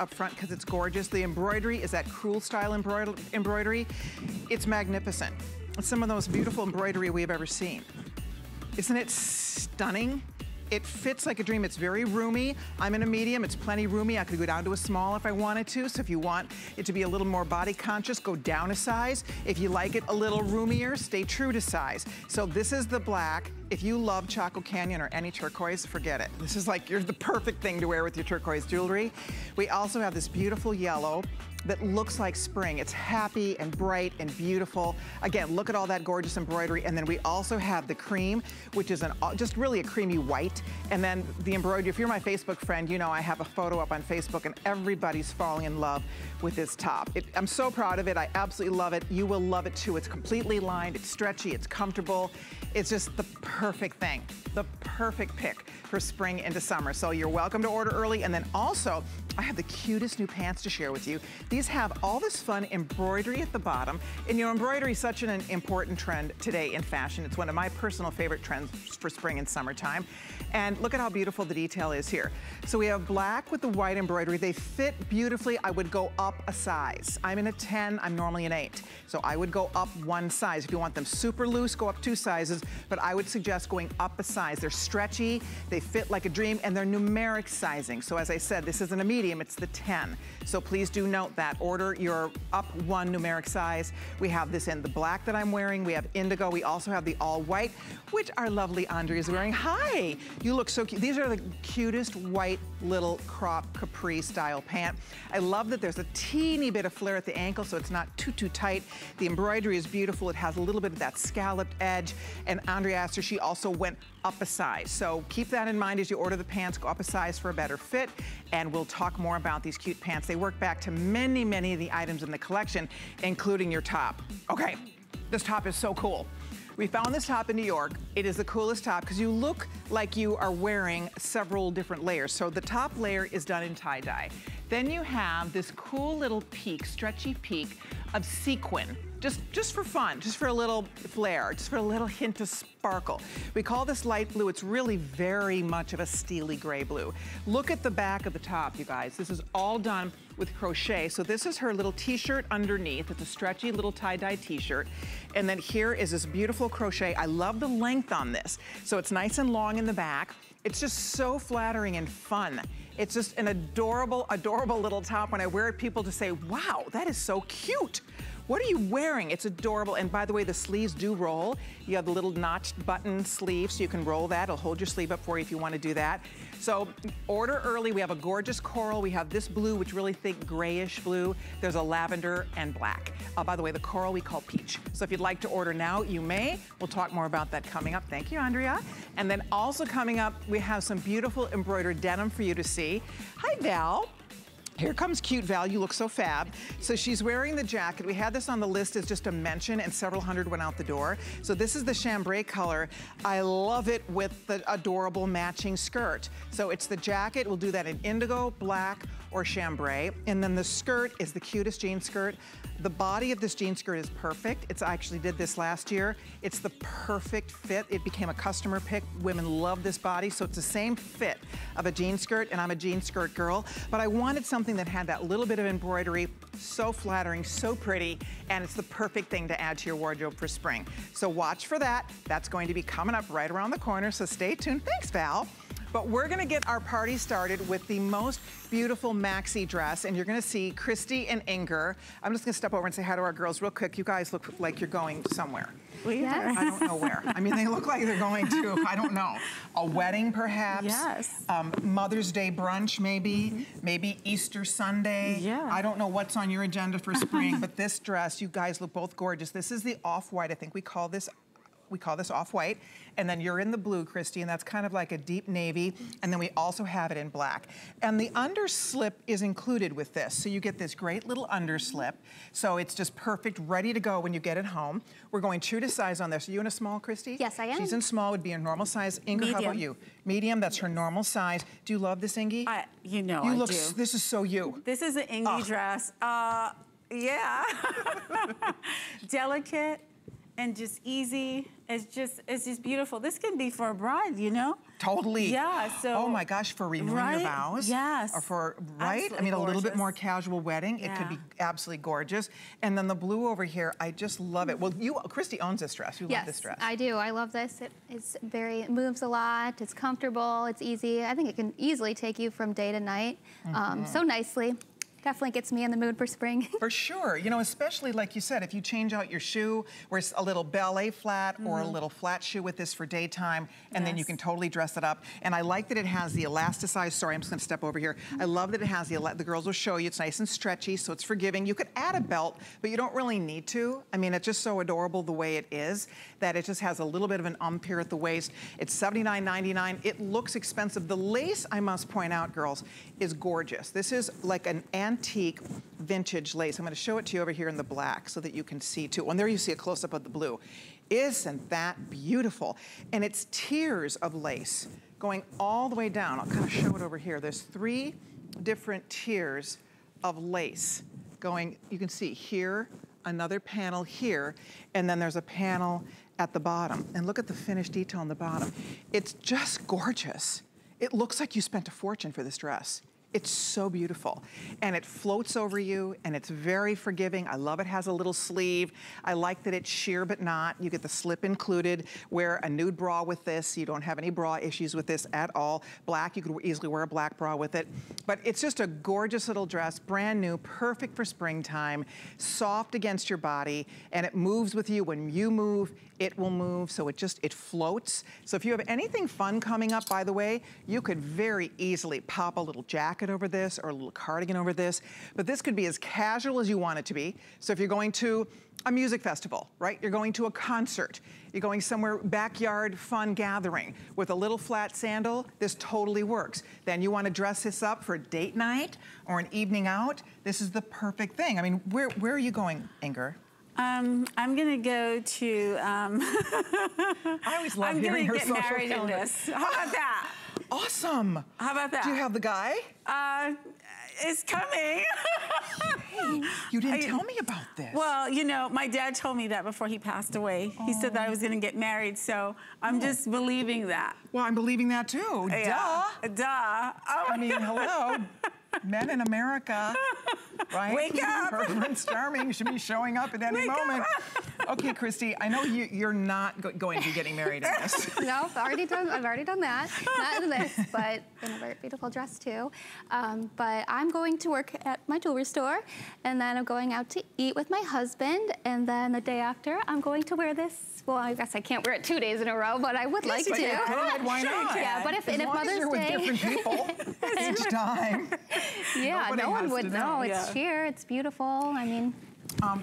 up front because it's gorgeous. The embroidery is that crewel style embroidery. It's magnificent. It's some of the most beautiful embroidery we've ever seen. Isn't it stunning? It fits like a dream. It's very roomy. I'm in a medium. It's plenty roomy. I could go down to a small if I wanted to. So if you want it to be a little more body conscious, go down a size. If you like it a little roomier, stay true to size. So this is the black. If you love Chaco Canyon or any turquoise, forget it. This is like, you're the perfect thing to wear with your turquoise jewelry. We also have this beautiful yellow that looks like spring. It's happy and bright and beautiful. Again, look at all that gorgeous embroidery. And then we also have the cream, which is just really a creamy white. And then the embroidery, if you're my Facebook friend, you know I have a photo up on Facebook and everybody's falling in love with this top. I'm so proud of it. I absolutely love it. You will love it too. It's completely lined, it's stretchy, it's comfortable. It's just the perfect thing, the perfect pick for spring into summer. So you're welcome to order early. And then also, I have the cutest new pants to share with you. These have all this fun embroidery at the bottom. And you know, embroidery is such an important trend today in fashion. It's one of my personal favorite trends for spring and summertime. And look at how beautiful the detail is here. So we have black with the white embroidery. They fit beautifully. I would go up a size. I'm in a 10, I'm normally an 8. So I would go up one size. If you want them super loose, go up two sizes. But I would suggest going up a size. They're stretchy, they fit like a dream, and they're numeric sizing. So as I said, this isn't a medium. It's the 10. So please do note that. Order your up one numeric size. We have this in the black that I'm wearing. We have indigo. We also have the all white, which our lovely Andrea is wearing. Hi, you look so cute. These are the cutest white little crop capri style pant. I love that there's a teeny bit of flare at the ankle, so it's not too tight. The embroidery is beautiful. It has a little bit of that scalloped edge. And Andrea asked her, she also went up a size. So keep that in mind as you order the pants, go up a size for a better fit. And we'll talk more about these cute pants. They work back to many, many of the items in the collection, including your top. Okay, this top is so cool. We found this top in New York. It is the coolest top because you look like you are wearing several different layers. So the top layer is done in tie-dye. Then you have this cool little peak, stretchy peak of sequin. Just for fun, just for a little flare, just for a little hint of sparkle. We call this light blue. It's really very much of a steely gray blue. Look at the back of the top, you guys. This is all done with crochet. So this is her little t-shirt underneath. It's a stretchy little tie-dye t-shirt. And then here is this beautiful crochet. I love the length on this. So it's nice and long in the back. It's just so flattering and fun. It's just an adorable, adorable little top. When I wear it, people just say, wow, that is so cute. What are you wearing? It's adorable. And by the way, the sleeves do roll. You have the little notched button sleeve, so you can roll that. It'll hold your sleeve up for you if you want to do that. So order early. We have a gorgeous coral. We have this blue, which really thick grayish blue. There's a lavender and black. By the way, the coral we call peach. So if you'd like to order now, you may. We'll talk more about that coming up. Thank you, Andrea. And then also coming up, we have some beautiful embroidered denim for you to see. Hi, Val. Here comes cute Val, you look so fab. So she's wearing the jacket. We had this on the list as just a mention and several hundred went out the door. So this is the chambray color. I love it with the adorable matching skirt. So it's the jacket, we'll do that in indigo, black, or chambray. And then the skirt is the cutest jean skirt. The body of this jean skirt is perfect. I actually did this last year. It's the perfect fit. It became a customer pick. Women love this body. So it's the same fit of a jean skirt, and I'm a jean skirt girl. But I wanted something that had that little bit of embroidery. So flattering, so pretty, and it's the perfect thing to add to your wardrobe for spring. So watch for that. That's going to be coming up right around the corner. So stay tuned. Thanks, Val. But we're gonna get our party started with the most beautiful maxi dress, and you're gonna see Christy and Inger. I'm just gonna step over and say hi to our girls real quick. You guys look like you're going somewhere. Yes. I don't know where. I mean, they look like they're going to, I don't know, a wedding perhaps. Yes. Mother's Day brunch maybe, maybe Easter Sunday. Yeah. I don't know what's on your agenda for spring, but this dress, you guys look both gorgeous. This is the off-white, I think we call this off-white, and then you're in the blue, Christy, and that's kind of like a deep navy, and then we also have it in black. And the underslip is included with this, so you get this great little underslip, so it's just perfect, ready to go when you get it home. We're going true to size on this. Are you in a small, Christy? Yes, I am. She's in small, would be a normal size. Inger, medium. How about you? Medium, that's her normal size. Do you love this, Ingy? You know I do. This is so you. This is an Ingy dress. Yeah. Delicate. and just easy. It's just beautiful. This can be for a bride, you know? Totally. Yeah, so. Oh my gosh, for renewing your vows. Yes. Or for, absolutely I mean, gorgeous. A little bit more casual wedding. Yeah. It could be absolutely gorgeous. And then the blue over here, I just love it. Well, you, Christy owns this dress. You love this dress. Yes, I do. I love this. It moves a lot. It's comfortable. It's easy. I think it can easily take you from day to night so nicely. Definitely gets me in the mood for spring. For sure, you know, especially like you said, if you change out your shoe, wear a little ballet flat or a little flat shoe with this for daytime, and then you can totally dress it up. And I like that it has the elasticized, sorry, I'm just gonna step over here. I love that it has the girls will show you, it's nice and stretchy, so it's forgiving. You could add a belt, but you don't really need to. I mean, it's just so adorable the way it is, that it just has a little bit of an ump here at the waist. It's $79.99, it looks expensive. The lace, I must point out, girls, is gorgeous. This is like an antique vintage lace. I'm going to show it to you over here in the black so that you can see too. And there you see a close-up of the blue. Isn't that beautiful? And it's tiers of lace going all the way down. I'll kind of show it over here. There's 3 different tiers of lace going, you can see here, another panel here, and then there's a panel at the bottom. And look at the finished detail on the bottom. It's just gorgeous. It looks like you spent a fortune for this dress. It's so beautiful, and it floats over you, and it's very forgiving. I love it has a little sleeve. I like that it's sheer but not. You get the slip included. Wear a nude bra with this. You don't have any bra issues with this at all. Black, you could easily wear a black bra with it. But it's just a gorgeous little dress, brand new, perfect for springtime, soft against your body, and it moves with you. When you move, it will move, so it floats. So if you have anything fun coming up, by the way, you could very easily pop a little jacket over this or a little cardigan over this, but this could be as casual as you want it to be. So if you're going to a music festival, right? You're going to a concert, you're going somewhere backyard fun gathering with a little flat sandal, this totally works. Then you want to dress this up for a date night or an evening out, this is the perfect thing. I mean, where are you going, Inger? I'm gonna go to, I always love hearing her social calendar. I'm gonna get married in this. How about that? Awesome. How about that? Do you have the guy? It's coming. Hey, you didn't tell me about this. Well, you know, my dad told me that before he passed away. Oh. He said that I was going to get married, so I'm just believing that. Well, I'm believing that too. Yeah. Duh. Duh. Oh, I mean, hello. Men in America, right? Wake up! Her Prince Charming should be showing up at any moment. Okay, Christy, I know you're not going to be getting married in this. No, I've already done that. Not in this, but in a very beautiful dress too. But I'm going to work at my jewelry store, and then I'm going out to eat with my husband, and then the day after, I'm going to wear this. Well, I guess I can't wear it 2 days in a row, but I would like to. Good, why not? Yeah, but if Mother's Day, with different people each time. Yeah, no one would know. It's sheer, it's beautiful, I mean.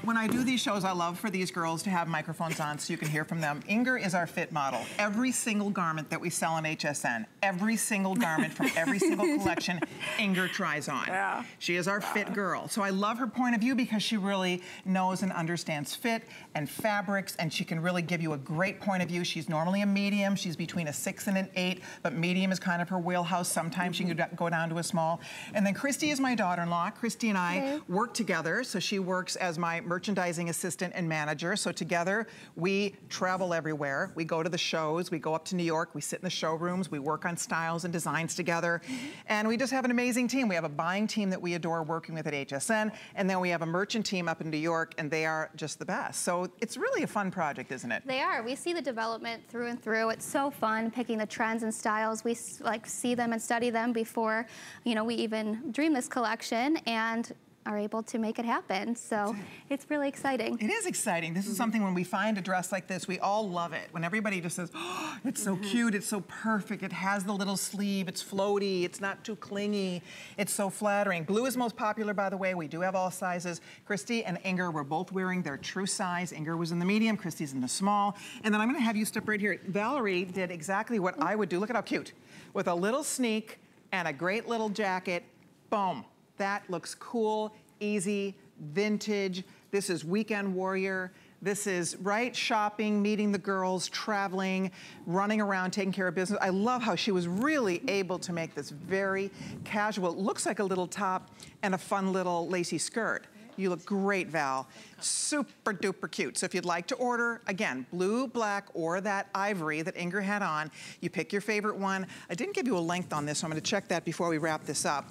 When I do these shows, I love for these girls to have microphones on so you can hear from them. Inger is our fit model. Every single garment that we sell on HSN, every single garment from every single collection, Inger tries on. Yeah. She is our fit girl. So I love her point of view because she really knows and understands fit and fabrics, and she can really give you a great point of view. She's normally a medium. She's between a 6 and an 8, but medium is kind of her wheelhouse. Sometimes she can go down to a small. And then Christy is my daughter-in-law. Christy and I work together, so she works as my merchandising assistant and manager. So together, we travel everywhere. We go to the shows, we go up to New York, we sit in the showrooms, we work on styles and designs together. And we just have an amazing team. We have a buying team that we adore working with at HSN, and then we have a merchant team up in New York, and they are just the best. So it's really a fun project, isn't it? They are. We see the development through and through. It's so fun picking the trends and styles. We like see them and study them before, you know, we even dream this collection, and are able to make it happen. So it's really exciting. It is exciting. This is something when we find a dress like this, we all love it. When everybody just says, oh, it's so cute, it's so perfect, it has the little sleeve, it's floaty, it's not too clingy, it's so flattering. Blue is most popular, by the way. We do have all sizes. Christy and Inger were both wearing their true size. Inger was in the medium, Christy's in the small. And then I'm gonna have you step right here. Valerie did exactly what I would do. Look at how cute. With a little sneak and a great little jacket, boom. That looks cool, easy, vintage. This is weekend warrior. This is, right, shopping, meeting the girls, traveling, running around, taking care of business. I love how she was really able to make this very casual. It looks like a little top and a fun little lacy skirt. You look great, Val. Super duper cute. So if you'd like to order, again, blue, black, or that ivory that Inger had on, you pick your favorite one. I didn't give you a length on this, so I'm gonna check that before we wrap this up.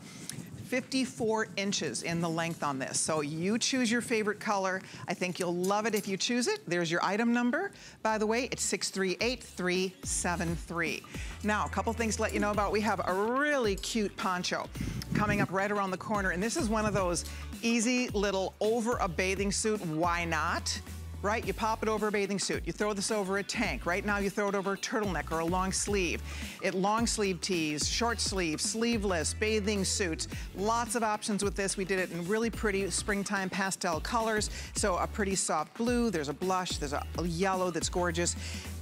54 inches in the length on this. So you choose your favorite color. I think you'll love it if you choose it. There's your item number. By the way, it's 638373. Now, a couple things to let you know about. We have a really cute poncho coming up right around the corner. And this is one of those easy little over a bathing suit, why not? Right, you pop it over a bathing suit. You throw this over a tank. Right now you throw it over a turtleneck or a long sleeve. It long sleeve tees, short sleeve, sleeveless, bathing suits. Lots of options with this. We did it in really pretty springtime pastel colors. So a pretty soft blue, there's a blush, there's a yellow that's gorgeous.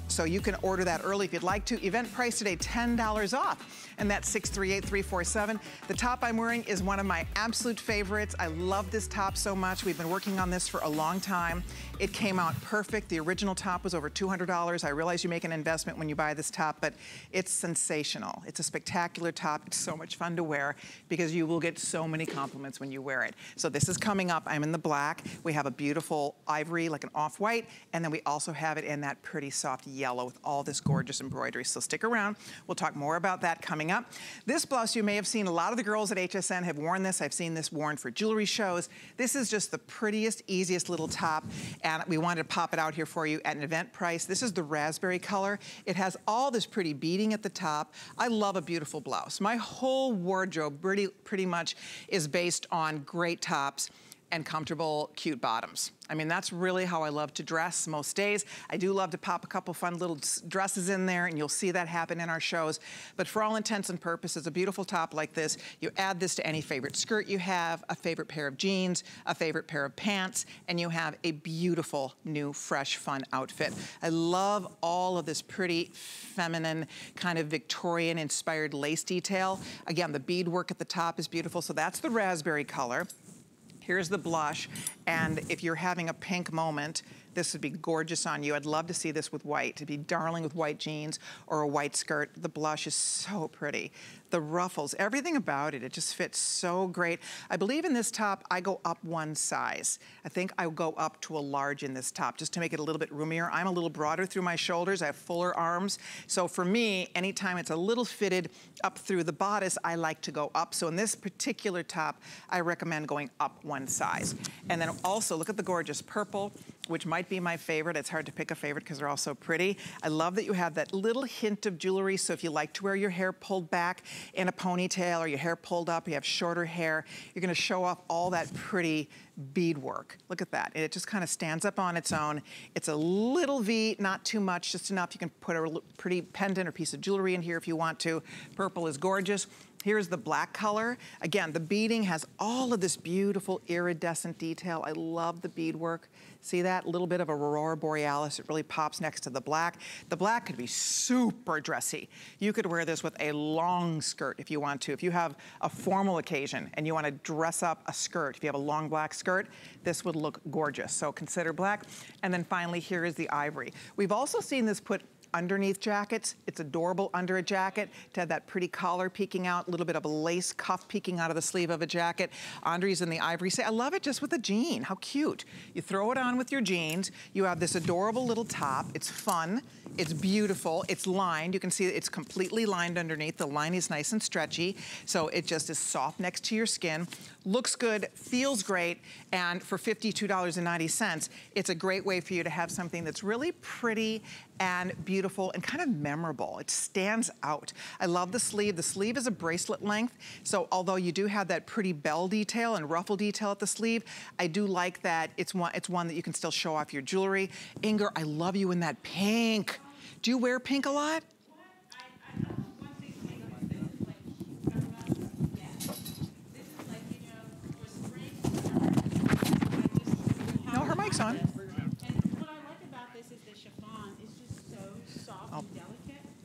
So you can order that early if you'd like to. Event price today, $10 off. And that's 638347. The top I'm wearing is one of my absolute favorites. I love this top so much. We've been working on this for a long time. It came out perfect. The original top was over $200. I realize you make an investment when you buy this top, but it's sensational. It's a spectacular top. It's so much fun to wear because you will get so many compliments when you wear it. So this is coming up. I'm in the black. We have a beautiful ivory, like an off-white, and then we also have it in that pretty soft yellow with all this gorgeous embroidery. So stick around. We'll talk more about that coming up. This blouse, you may have seen a lot of the girls at HSN have worn this. I've seen this worn for jewelry shows. This is just the prettiest, easiest little top, and we wanted to pop it out here for you at an event price. This is the raspberry color. It has all this pretty beading at the top. I love a beautiful blouse. My whole wardrobe pretty much is based on great tops and comfortable, cute bottoms. I mean, that's really how I love to dress most days. I do love to pop a couple fun little dresses in there, and you'll see that happen in our shows. But for all intents and purposes, a beautiful top like this, you add this to any favorite skirt you have, a favorite pair of jeans, a favorite pair of pants, and you have a beautiful, new, fresh, fun outfit. I love all of this pretty, feminine, kind of Victorian-inspired lace detail. Again, the beadwork at the top is beautiful, so that's the raspberry color. Here's the blush, and if you're having a pink moment, this would be gorgeous on you. I'd love to see this with white. It'd be darling with white jeans or a white skirt. The blush is so pretty. The ruffles, everything about it, it just fits so great. I believe in this top, I go up one size. I think I go up to a large in this top just to make it a little bit roomier. I'm a little broader through my shoulders. I have fuller arms. So for me, anytime it's a little fitted up through the bodice, I like to go up. So in this particular top, I recommend going up one size. And then also look at the gorgeous purple, which might be my favorite. It's hard to pick a favorite because they're all so pretty. I love that you have that little hint of jewelry. So if you like to wear your hair pulled back in a ponytail or your hair pulled up, you have shorter hair, you're gonna show off all that pretty beadwork. Look at that. It just kind of stands up on its own. It's a little V, not too much, just enough. You can put a pretty pendant or piece of jewelry in here if you want to. Purple is gorgeous. Here's the black color. Again, the beading has all of this beautiful iridescent detail. I love the beadwork. See that? A little bit of Aurora Borealis. It really pops next to the black. The black could be super dressy. You could wear this with a long skirt if you want to. If you have a formal occasion and you want to dress up a skirt, if you have a long black skirt, this would look gorgeous. So consider black. And then finally, here is the ivory. We've also seen this put underneath jackets. It's adorable under a jacket to have that pretty collar peeking out, a little bit of a lace cuff peeking out of the sleeve of a jacket. Andre's in the ivory. Say, I love it just with a jean. How cute. You throw it on with your jeans. You have this adorable little top. It's fun. It's beautiful. It's lined. You can see it's completely lined underneath. The line is nice and stretchy. So it just is soft next to your skin. Looks good, feels great, and for $52.90, it's a great way for you to have something that's really pretty and beautiful and kind of memorable. It stands out. I love the sleeve. The sleeve is a bracelet length, so although you do have that pretty bell detail and ruffle detail at the sleeve, I do like that it's one that you can still show off your jewelry. Inger, I love you in that pink. Do you wear pink a lot? No, her mic's on.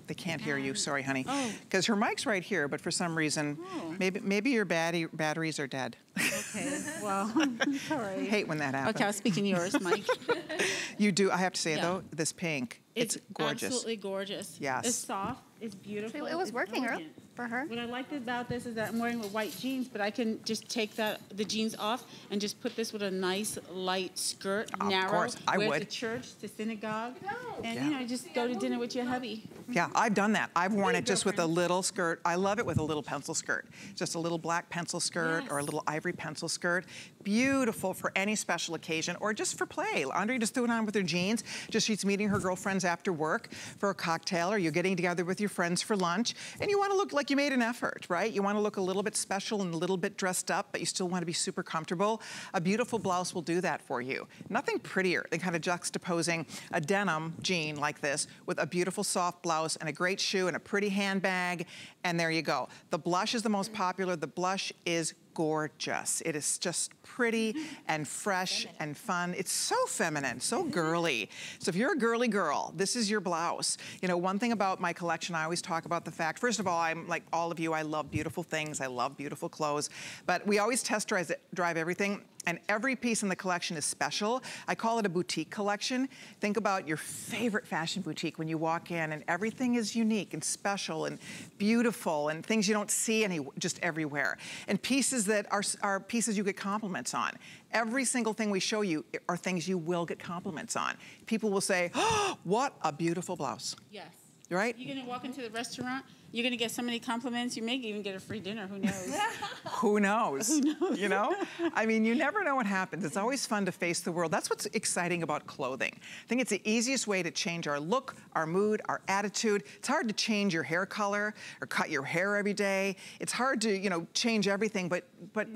They can't hear you, sorry honey. Because her mic's right here, but for some reason, maybe your batteries are dead. Okay, well, sorry. Hate when that happens. Okay, I was speaking yours, Mike. You do, I have to say though, this pink, it's gorgeous. It's absolutely gorgeous. Yes. It's soft, it's beautiful. It was working, earlier. for her. What I liked about this is that I'm wearing with white jeans, but I can just take that, the jeans off and just put this with a nice light skirt, narrow. Of course, I would. Wear to church, to synagogue, and you know, just go to dinner with your hubby. Yeah, I've done that. I've worn it just with a little skirt. I love it with a little pencil skirt. Just a little black pencil skirt or a little ivory pencil skirt. Beautiful for any special occasion or just for play. Andrea just threw it on with her jeans. Just she's meeting her girlfriends after work for a cocktail, or you're getting together with your friends for lunch, and you want to look like you made an effort, right? You want to look a little bit special and a little bit dressed up, but you still want to be super comfortable. A beautiful blouse will do that for you. Nothing prettier than kind of juxtaposing a denim jean like this with a beautiful soft blouse and a great shoe and a pretty handbag, and there you go. The blush is the most popular. The blush is gorgeous. It is just pretty and fresh and fun. It's so feminine, so girly. So if you're a girly girl, this is your blouse. You know, one thing about my collection, I always talk about the fact, first of all, I'm like all of you, I love beautiful things. I love beautiful clothes. But we always test drive everything, and every piece in the collection is special. I call it a boutique collection. Think about your favorite fashion boutique when you walk in, and everything is unique and special and beautiful and things you don't see just everywhere. And pieces that are pieces you get compliments on. Every single thing we show you are things you will get compliments on. People will say, oh, what a beautiful blouse. Yes. Right? You're gonna walk into the restaurant, you're gonna get so many compliments, you may even get a free dinner, who knows? Who knows? Who knows? You know? I mean, you never know what happens. It's always fun to face the world. That's what's exciting about clothing. I think it's the easiest way to change our look, our mood, our attitude. It's hard to change your hair color or cut your hair every day. It's hard to, you know, change everything, but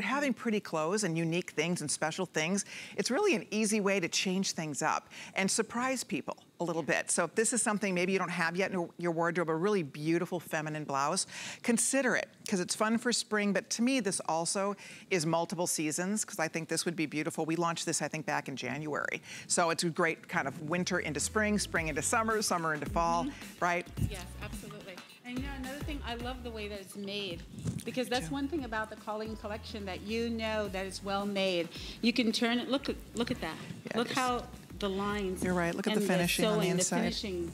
having pretty clothes and unique things and special things, it's really an easy way to change things up and surprise people a little bit. So if this is something maybe you don't have yet in your wardrobe, a really beautiful feminine blouse, consider it, because it's fun for spring, but to me this also is multiple seasons, because I think this would be beautiful. We launched this, I think, back in January. So it's a great kind of winter into spring, spring into summer, summer into fall, right? Yes, absolutely. And you know, another thing, I love the way that it's made, because that's one thing about the Colleen collection that you know that it's well made. You can turn it, look at that. Yeah, look how the lines. You're right, look at the finishing on the inside. The finishing,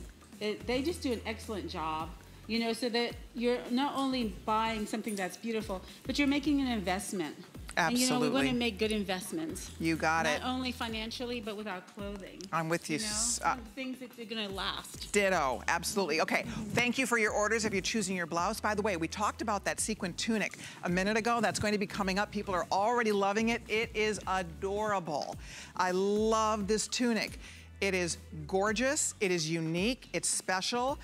they just do an excellent job, you know, so that you're not only buying something that's beautiful, but you're making an investment. Absolutely. And you know, we want to make good investments. You got it. Not only financially, but with our clothing. I'm with you. You know? Things that are going to last. Ditto. Absolutely. Okay. Thank you for your orders if you're choosing your blouse. By the way, we talked about that sequin tunic a minute ago. That's going to be coming up. People are already loving it. It is adorable. I love this tunic. It is gorgeous, it is unique, it's special.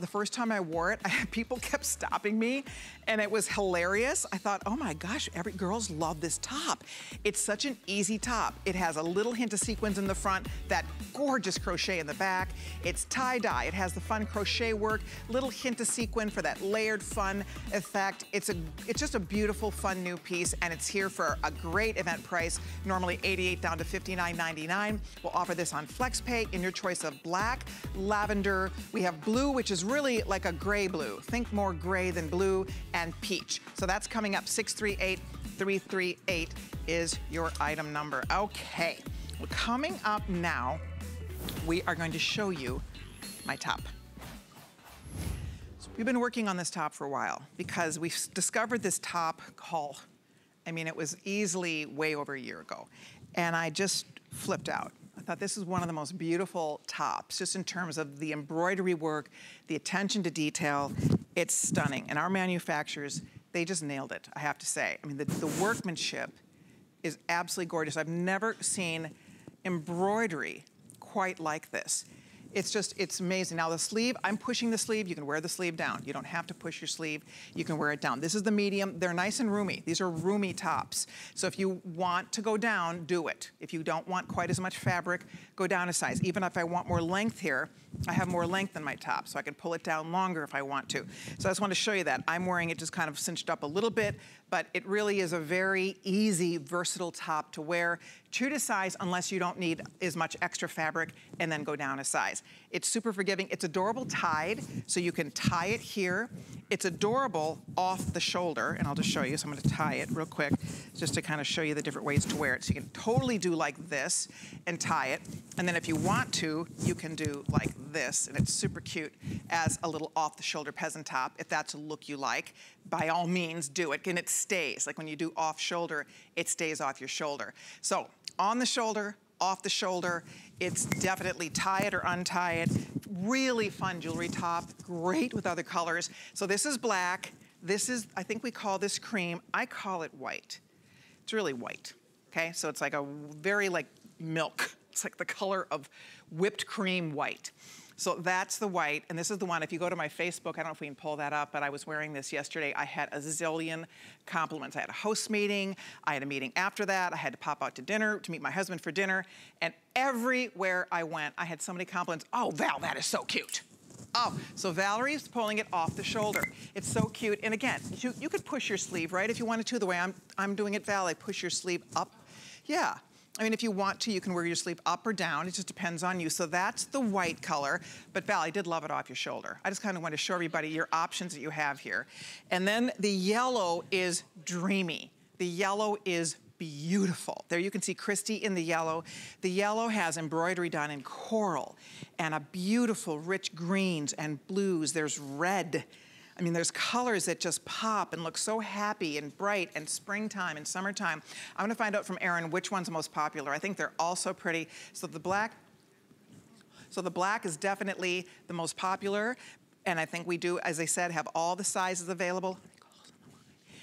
The first time I wore it, people kept stopping me, and it was hilarious. I thought, oh my gosh, every girls love this top. It's such an easy top. It has a little hint of sequins in the front, that gorgeous crochet in the back. It's tie-dye, it has the fun crochet work, little hint of sequin for that layered fun effect. It's just a beautiful, fun new piece, and it's here for a great event price, normally $88 down to $59.99. We'll offer this on Flex Pay in your choice of black, lavender. We have blue, which is really like a gray blue. Think more gray than blue, and peach. So that's coming up. 638338 is your item number. Okay, well, coming up now, we are going to show you my top. So we've been working on this top for a while because we've discovered this top haul. I mean, it was easily way over a year ago, and I just flipped out. I thought this is one of the most beautiful tops, just in terms of the embroidery work, the attention to detail. It's stunning. And our manufacturers, they just nailed it, I have to say. I mean, the workmanship is absolutely gorgeous. I've never seen embroidery quite like this. It's just, it's amazing. Now the sleeve, I'm pushing the sleeve. You can wear the sleeve down. You don't have to push your sleeve. You can wear it down. This is the medium. They're nice and roomy. These are roomy tops. So if you want to go down, do it. If you don't want quite as much fabric, go down a size. Even if I want more length here, I have more length in my top, so I can pull it down longer if I want to. So I just want to show you that. I'm wearing it just kind of cinched up a little bit, but it really is a very easy, versatile top to wear. True to size, unless you don't need as much extra fabric, and then go down a size. It's super forgiving. It's adorable tied, so you can tie it here. It's adorable off the shoulder, and I'll just show you. So I'm going to tie it real quick just to kind of show you the different ways to wear it. So you can totally do like this and tie it. And then if you want to, you can do like this, and it's super cute as a little off-the-shoulder peasant top. If that's a look you like, by all means, do it. And it stays. Like when you do off-shoulder, it stays off your shoulder. So on the shoulder, off the shoulder, it's definitely tie it or untie it. Really fun jewelry top, great with other colors. So this is black. This is, I think we call this cream. I call it white. It's really white, okay? So it's like a very like milk. It's like the color of whipped cream white. So that's the white, and this is the one, if you go to my Facebook, I don't know if we can pull that up, but I was wearing this yesterday. I had a zillion compliments. I had a host meeting, I had a meeting after that, I had to pop out to dinner, to meet my husband for dinner, and everywhere I went, I had so many compliments. Oh, Val, that is so cute. Oh, so Valerie's pulling it off the shoulder. It's so cute, and again, you could push your sleeve, right? If you wanted to, the way I'm doing it, Val, I push your sleeve up, yeah. I mean, if you want to, you can wear your sleeve up or down. It just depends on you. So that's the white color. But Val, I did love it off your shoulder. I just kind of want to show everybody your options that you have here. And then the yellow is dreamy. The yellow is beautiful. There you can see Christy in the yellow. The yellow has embroidery done in coral and a beautiful rich greens and blues. There's red. I mean, there's colors that just pop and look so happy and bright and springtime and summertime. I'm gonna find out from Erin which one's most popular. I think they're all so pretty. So the black is definitely the most popular. And I think we do, as I said, have all the sizes available.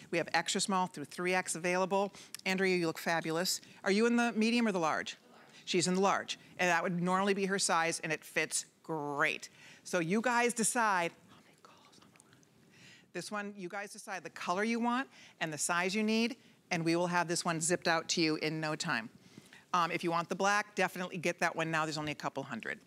We have extra small through 3X available. Andrea, you look fabulous. Are you in the medium or the large? The large. She's in the large. And that would normally be her size, and it fits great. So you guys decide. This one, you guys decide the color you want and the size you need, and we will have this one zipped out to you in no time. If you want the black, definitely get that one now. There's only a couple hundred.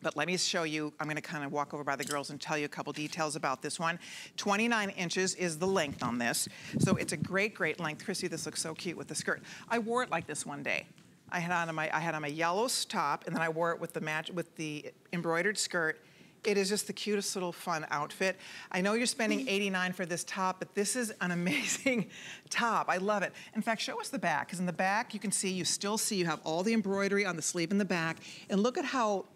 But let me show you, I'm gonna kind of walk over by the girls and tell you a couple details about this one. 29 inches is the length on this. So it's a great, great length. Chrissy, this looks so cute with the skirt. I wore it like this one day. I had on my yellow top, and then I wore it with the match, with the embroidered skirt. It is just the cutest little fun outfit. I know you're spending $89 for this top, but this is an amazing top. I love it. In fact, show us the back, because in the back you can see, you still see, you have all the embroidery on the sleeve in the back, and look at how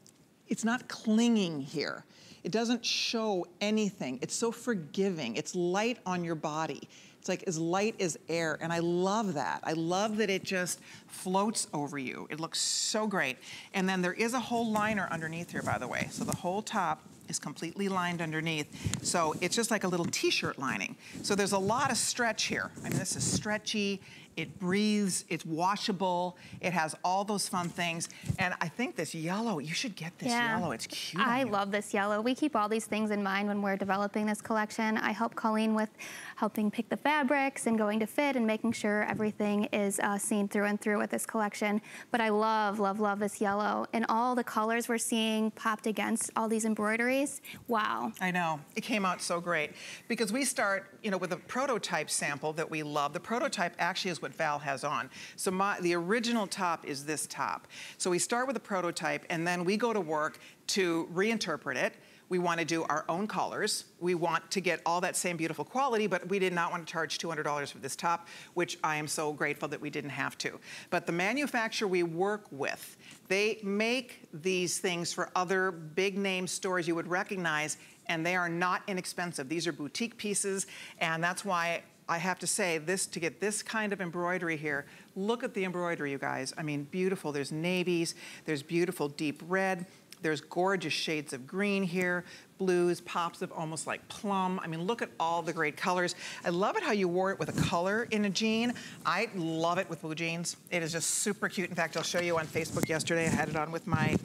it's not clinging here. It doesn't show anything. It's so forgiving. It's light on your body. It's like as light as air, and I love that. I love that it just floats over you. It looks so great. And then there is a whole liner underneath here, by the way. So the whole top is completely lined underneath. So it's just like a little t-shirt lining. So there's a lot of stretch here. I mean, this is stretchy, it breathes, it's washable, it has all those fun things. And I think this yellow, you should get this yellow, it's cute. I love this yellow. We keep all these things in mind when we're developing this collection. I help Colleen with helping pick the fabrics and going to fit and making sure everything is seen through and through with this collection. But I love, love, love this yellow. And all the colors we're seeing popped against all these embroideries. Wow. I know, it came out so great. Because we start, you know, with a prototype sample that we love. The prototype actually is what Val has on. So the original top is this top. So we start with a prototype, and then we go to work to reinterpret it. We want to do our own colors. We want to get all that same beautiful quality, but we did not want to charge $200 for this top, which I am so grateful that we didn't have to. But the manufacturer we work with, they make these things for other big name stores you would recognize, and they are not inexpensive. These are boutique pieces, and that's why I have to say this, to get this kind of embroidery here, look at the embroidery, you guys. I mean, beautiful. There's navies, there's beautiful deep red. There's gorgeous shades of green here, blues, pops of almost like plum. I mean, look at all the great colors. I love it how you wore it with a color in a jean. I love it with blue jeans. It is just super cute. In fact, I'll show you on Facebook yesterday. I had it on with my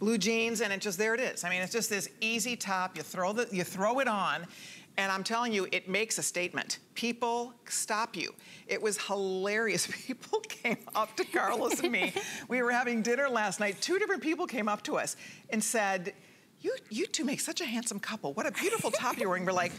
blue jeans, and it just, there it is. I mean, it's just this easy top. You throw it on, and I'm telling you, it makes a statement. People stop you. It was hilarious. People came up to Carlos and me. We were having dinner last night. Two different people came up to us and said, you two make such a handsome couple. What a beautiful top you're wearing. We're like,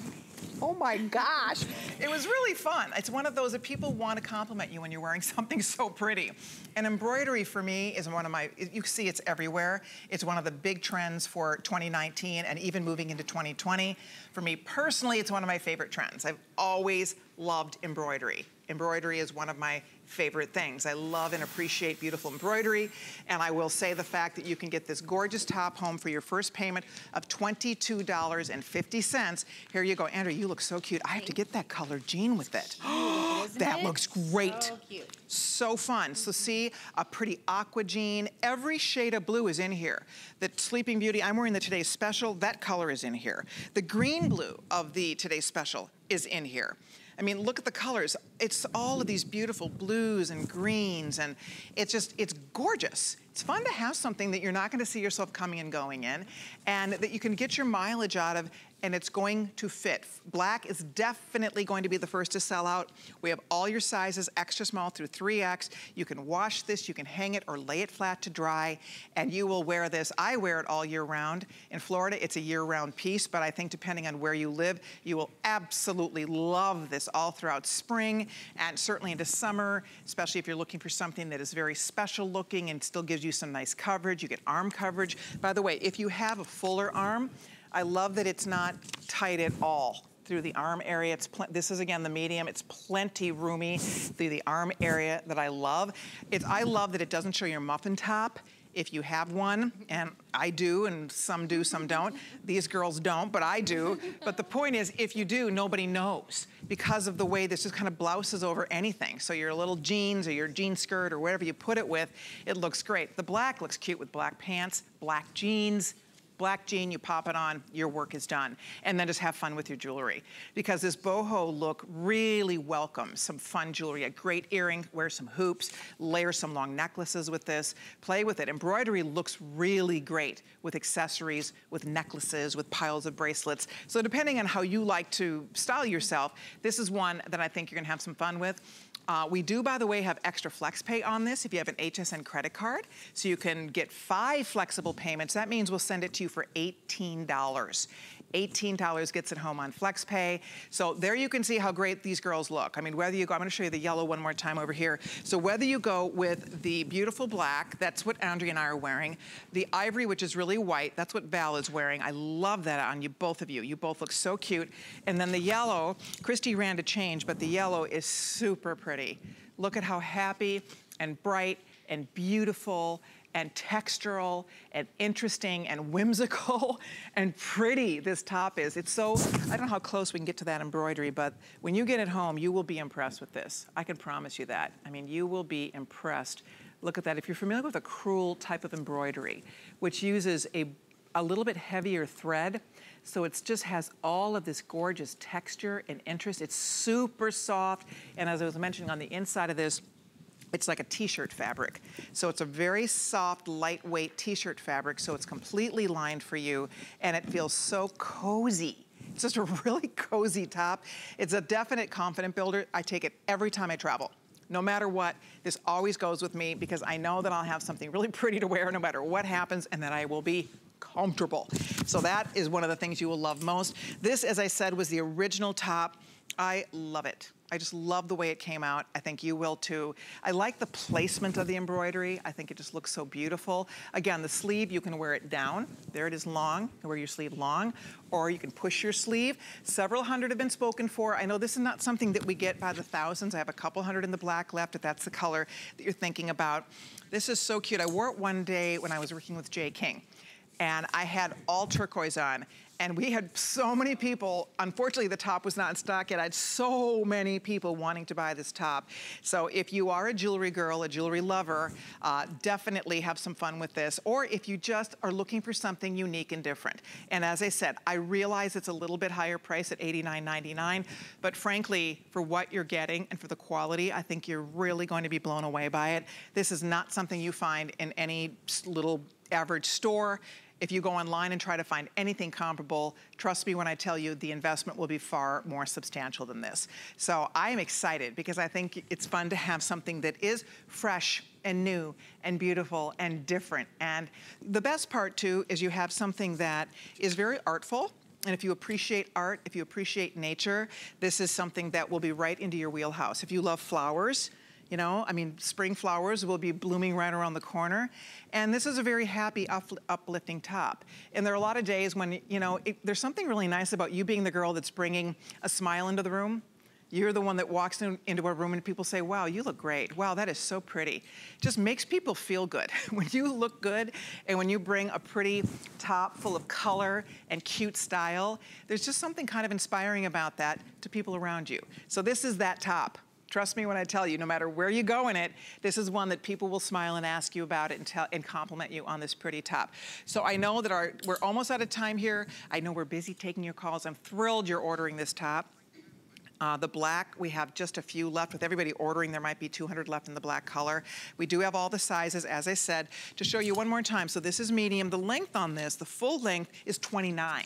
oh my gosh. It was really fun. It's one of those that people want to compliment you when you're wearing something so pretty. And embroidery for me is one of my, you see it's everywhere. It's one of the big trends for 2019 and even moving into 2020. For me personally, it's one of my favorite trends. I've always loved embroidery. Embroidery is one of my favorite things. I love and appreciate beautiful embroidery, and I will say the fact that you can get this gorgeous top home for your first payment of $22.50. Here you go. Andrew, you look so cute. I have to get that colored jean with it. That looks great. So cute. So fun. So see, a pretty aqua jean. Every shade of blue is in here. The Sleeping Beauty, I'm wearing the Today's Special, that color is in here. The green blue of the Today's Special is in here. I mean, look at the colors. It's all of these beautiful blues and greens, and it's just, it's gorgeous. It's fun to have something that you're not gonna see yourself coming and going in, and that you can get your mileage out of, and it's going to fit. Black is definitely going to be the first to sell out. We have all your sizes, extra small through 3X. You can wash this, you can hang it or lay it flat to dry, and you will wear this. I wear it all year round. In Florida, it's a year-round piece, but I think depending on where you live, you will absolutely love this all throughout spring and certainly into summer, especially if you're looking for something that is very special looking and still gives you some nice coverage. You get arm coverage. By the way, if you have a fuller arm, I love that it's not tight at all through the arm area. It's this is again the medium. It's plenty roomy through the arm area that I love. I love that it doesn't show your muffin top. If you have one, and I do, and some do, some don't. These girls don't, but I do. But the point is, if you do, nobody knows because of the way this just kind of blouses over anything. So your little jeans or your jean skirt or whatever you put it with, it looks great. The black looks cute with black pants, black jeans. Black jean, you pop it on, your work is done. And then just have fun with your jewelry. Because this boho look really welcomes some fun jewelry, a great earring, wear some hoops, layer some long necklaces with this, play with it. Embroidery looks really great with accessories, with necklaces, with piles of bracelets. So depending on how you like to style yourself, this is one that I think you're gonna have some fun with. We do, by the way, have extra flex pay on this if you have an HSN credit card. So you can get 5 flexible payments. That means we'll send it to you for $18. $18 gets it home on flex pay. So there you can see how great these girls look. I mean, whether you go, I'm gonna show you the yellow one more time over here. So whether you go with the beautiful black, that's what Andrea and I are wearing. The ivory, which is really white, that's what Val is wearing. I love that on you, both of you. You both look so cute. And then the yellow, Christy ran to change, but the yellow is super pretty. Look at how happy and bright and beautiful and textural and interesting and whimsical and pretty this top is. It's so, I don't know how close we can get to that embroidery, but when you get it home, you will be impressed with this. I can promise you that. I mean, you will be impressed. Look at that. If you're familiar with a crewel type of embroidery, which uses a little bit heavier thread, so it just has all of this gorgeous texture and interest. It's super soft, and as I was mentioning on the inside of this, it's like a t-shirt fabric. So it's a very soft, lightweight t-shirt fabric, so it's completely lined for you, and it feels so cozy. It's just a really cozy top. It's a definite confident builder. I take it every time I travel. No matter what, this always goes with me because I know that I'll have something really pretty to wear no matter what happens, and that I will be comfortable. So that is one of the things you will love most. This, as I said, was the original top. I love it. I just love the way it came out. I think you will too. I like the placement of the embroidery. I think it just looks so beautiful. Again, the sleeve, you can wear it down. There it is long, you can wear your sleeve long, or you can push your sleeve. Several hundred have been spoken for. I know this is not something that we get by the thousands. I have a couple hundred in the black left, if that's the color that you're thinking about. This is so cute. I wore it one day when I was working with Jay King, and I had all turquoise on, and we had so many people. Unfortunately, the top was not in stock yet. I had so many people wanting to buy this top. So if you are a jewelry girl, a jewelry lover, definitely have some fun with this. Or if you just are looking for something unique and different. And as I said, I realize it's a little bit higher price at $89.99, but frankly, for what you're getting and for the quality, I think you're really going to be blown away by it. This is not something you find in any little average store. If you go online and try to find anything comparable, trust me when I tell you the investment will be far more substantial than this. So I am excited because I think it's fun to have something that is fresh and new and beautiful and different. And the best part too is you have something that is very artful. And if you appreciate art, if you appreciate nature, this is something that will be right into your wheelhouse. If you love flowers, you know, I mean, spring flowers will be blooming right around the corner. And this is a very happy, uplifting top. And there are a lot of days when, you know, there's something really nice about you being the girl that's bringing a smile into the room. You're the one that walks into a room and people say, wow, you look great. Wow, that is so pretty. Just makes people feel good. When you look good and when you bring a pretty top full of color and cute style, there's just something kind of inspiring about that to people around you. So this is that top. Trust me when I tell you, no matter where you go in it, this is one that people will smile and ask you about it and, compliment you on this pretty top. So I know that we're almost out of time here. I know we're busy taking your calls. I'm thrilled you're ordering this top. The black, we have just a few left. With everybody ordering, there might be 200 left in the black color. We do have all the sizes, as I said, to show you one more time. So this is medium. The length on this, the full length, is 29.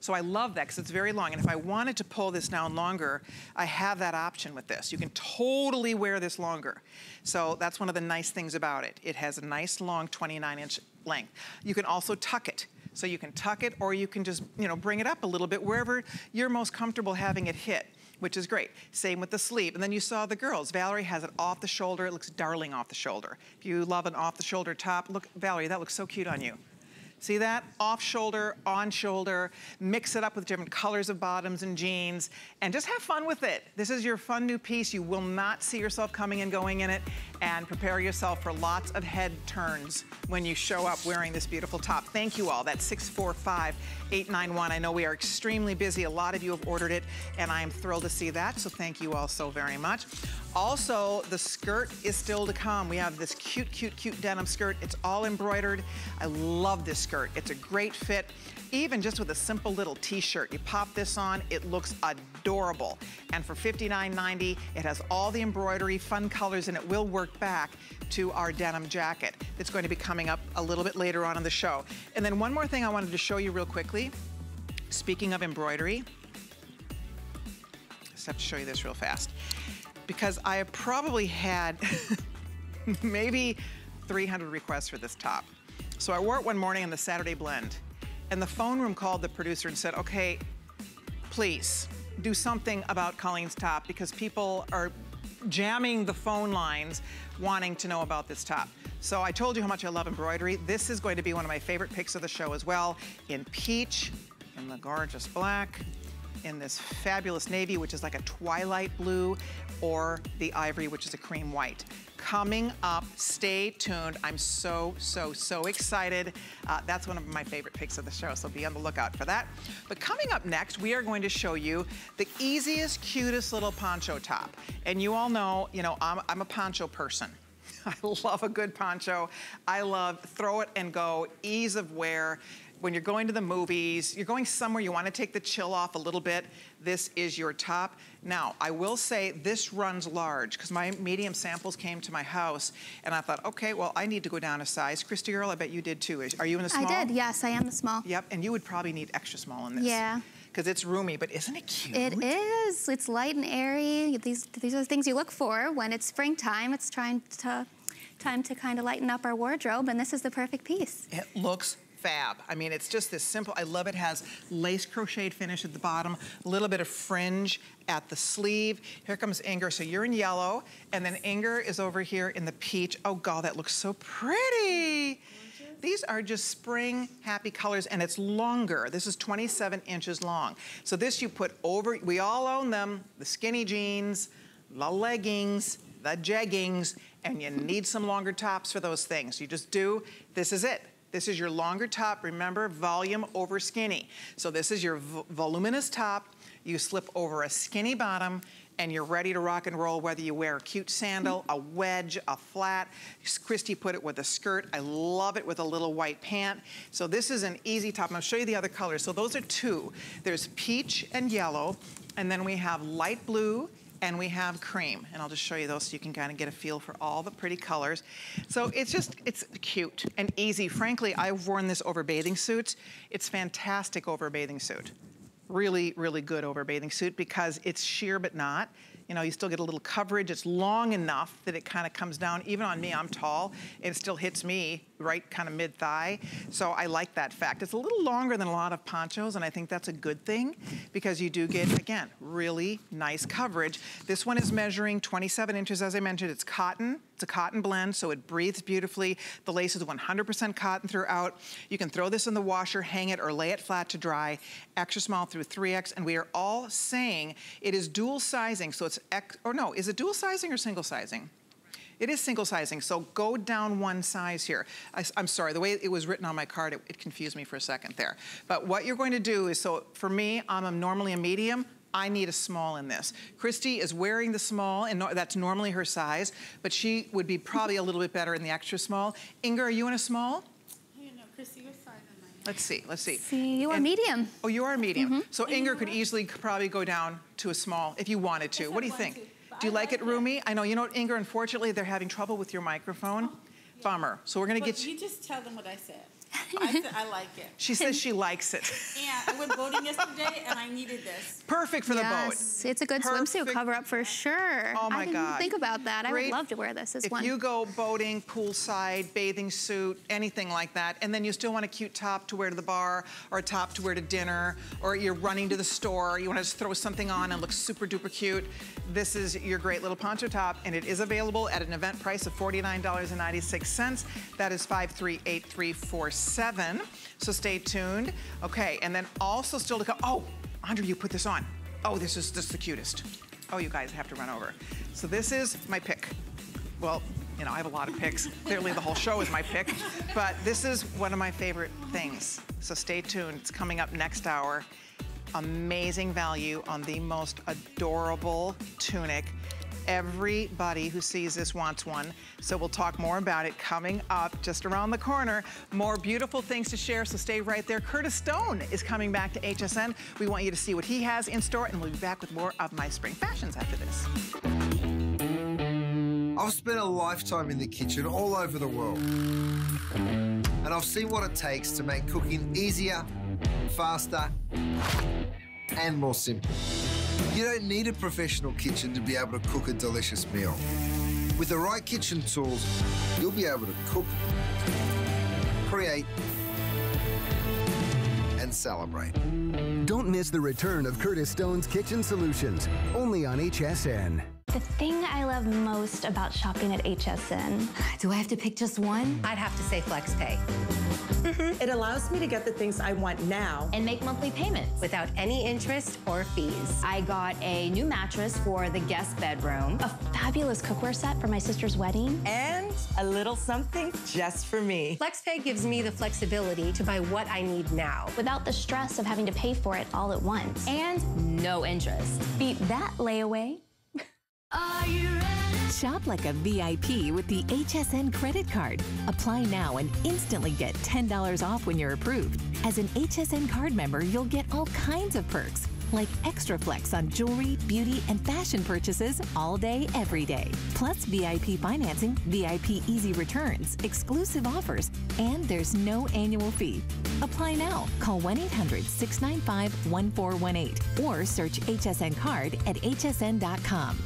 So I love that because it's very long. And if I wanted to pull this down longer, I have that option with this. You can totally wear this longer. So that's one of the nice things about it. It has a nice long 29-inch length. You can also tuck it. So you can tuck it or you can just, you know, bring it up a little bit wherever you're most comfortable having it hit, which is great. Same with the sleeve. And then you saw the girls. Valerie has it off the shoulder. It looks darling off the shoulder. If you love an off the shoulder top, look, Valerie, that looks so cute on you. See that? Off shoulder, on shoulder. Mix it up with different colors of bottoms and jeans and just have fun with it. This is your fun new piece. You will not see yourself coming and going in it, and prepare yourself for lots of head turns when you show up wearing this beautiful top. Thank you all. That's 645-891. I know we are extremely busy. A lot of you have ordered it and I am thrilled to see that. So thank you all so very much. Also, the skirt is still to come. We have this cute, cute, cute denim skirt. It's all embroidered. I love this skirt. It's a great fit. Even just with a simple little t-shirt, you pop this on, it looks adorable. And for $59.90, it has all the embroidery, fun colors, and it will work back to our denim jacket. It's going to be coming up a little bit later on in the show. And then one more thing I wanted to show you real quickly. Speaking of embroidery, I just have to show you this real fast, because I have probably had maybe 300 requests for this top. So I wore it one morning on the Saturday blend, and the phone room called the producer and said, okay, please do something about Colleen's top because people are jamming the phone lines wanting to know about this top. So I told you how much I love embroidery. This is going to be one of my favorite picks of the show as well, in peach, in the gorgeous black, in this fabulous navy, which is like a twilight blue, or the ivory, which is a cream white. Coming up, stay tuned. I'm so, so, so excited. That's one of my favorite picks of the show, so be on the lookout for that. But coming up next, we are going to show you the easiest, cutest little poncho top. And you all know, you know, I'm a poncho person. I love a good poncho. I love throw it and go, ease of wear. When you're going to the movies, you're going somewhere, you want to take the chill off a little bit, this is your top. Now, I will say this runs large because my medium samples came to my house and I thought, okay, well, I need to go down a size. Christy girl, I bet you did too. Are you in a small? I did, yes, I am a small. Yep, and you would probably need extra small in this. Yeah. Because it's roomy, but isn't it cute? It is. It's light and airy. These are the things you look for when it's springtime. It's time to kind of lighten up our wardrobe, and this is the perfect piece. It looks fab. I mean, it's just this simple. I love it. Has lace crocheted finish at the bottom, a little bit of fringe at the sleeve. Here comes Inger. So you're in yellow, and then Inger is over here in the peach. Oh, God, that looks so pretty. These are just spring happy colors, and it's longer. This is 27 inches long. So this you put over, we all own them, the skinny jeans, the leggings, the jeggings, and you need some longer tops for those things. You just do, this is it. This is your longer top. Remember, volume over skinny. So this is your voluminous top. You slip over a skinny bottom and you're ready to rock and roll, whether you wear a cute sandal, a wedge, a flat. Christy put it with a skirt. I love it with a little white pant. So this is an easy top. And I'll show you the other colors. So those are two. There's peach and yellow, and then we have light blue, and we have cream. And I'll just show you those so you can kind of get a feel for all the pretty colors. So it's just, it's cute and easy. Frankly, I've worn this over bathing suits. It's fantastic over a bathing suit. Really, really good over a bathing suit because it's sheer but not. you know, you still get a little coverage. It's long enough that it kind of comes down. Even on me, I'm tall, it still hits me right kind of mid-thigh. So I like that fact. It's a little longer than a lot of ponchos, and I think that's a good thing because you do get, again, really nice coverage. This one is measuring 27 inches, as I mentioned. It's cotton. It's a cotton blend, so it breathes beautifully. The lace is 100% cotton throughout. You can throw this in the washer, hang it, or lay it flat to dry. Extra small through 3X, and we are all saying it is dual sizing, so it's X, or no, is it dual sizing or single sizing? It is single sizing, so go down one size here. I'm sorry, the way it was written on my card, it confused me for a second there. But what you're going to do is, so for me, I'm normally a medium, I need a small in this. Christy is wearing the small, and that's normally her size, but she would be probably a little bit better in the extra small. Inger, are you in a small? You know, Christy, your size in my hand. Let's see. See, you are medium. Oh, you are medium. Mm-hmm. So Inger could easily probably go down to a small if you wanted to. What do you think? Do you like it, roomy? I know, you know, Inger, unfortunately, they're having trouble with your microphone. Oh, yeah. Bummer. So we're going to get you. You just tell them what I said. I like it. She says she likes it. Yeah, I went boating yesterday and I needed this. Perfect for the boat. It's a good swimsuit cover up for sure. Oh my God. I didn't think about that. Great. I would love to wear this as one. If you go boating, poolside, bathing suit, anything like that, and then you still want a cute top to wear to the bar or a top to wear to dinner, or you're running to the store, you want to just throw something on and look super duper cute, this is your great little poncho top, and it is available at an event price of $49.96. That is 538347. So stay tuned. Okay, and then also still to come. Oh, Andre, you put this on. Oh, this is the cutest. Oh, you guys have to run over. So this is my pick. Well, you know, I have a lot of picks. Clearly the whole show is my pick, but this is one of my favorite things. So stay tuned, it's coming up next hour. Amazing value on the most adorable tunic. Everybody who sees this wants one. So we'll talk more about it coming up just around the corner. More beautiful things to share, so stay right there. Curtis Stone is coming back to HSN. We want you to see what he has in store, and we'll be back with more of My Spring Fashions after this. I've spent a lifetime in the kitchen all over the world. And I've seen what it takes to make cooking easier, faster, and more simple. You don't need a professional kitchen to be able to cook a delicious meal. With the right kitchen tools, you'll be able to cook, create, and celebrate. Don't miss the return of Curtis Stone's Kitchen Solutions, only on HSN. The thing I love most about shopping at HSN. Do I have to pick just one? I'd have to say FlexPay. It allows me to get the things I want now and make monthly payments without any interest or fees. I got a new mattress for the guest bedroom, a fabulous cookware set for my sister's wedding, and a little something just for me. FlexPay gives me the flexibility to buy what I need now without the stress of having to pay for it all at once and no interest. Beat that layaway. Are you ready? Shop like a VIP with the HSN credit card. Apply now and instantly get $10 off when you're approved. As an HSN card member, you'll get all kinds of perks, like extra flex on jewelry, beauty, and fashion purchases all day, every day. Plus VIP financing, VIP easy returns, exclusive offers, and there's no annual fee. Apply now. Call 1-800-695-1418 or search HSN card at hsn.com.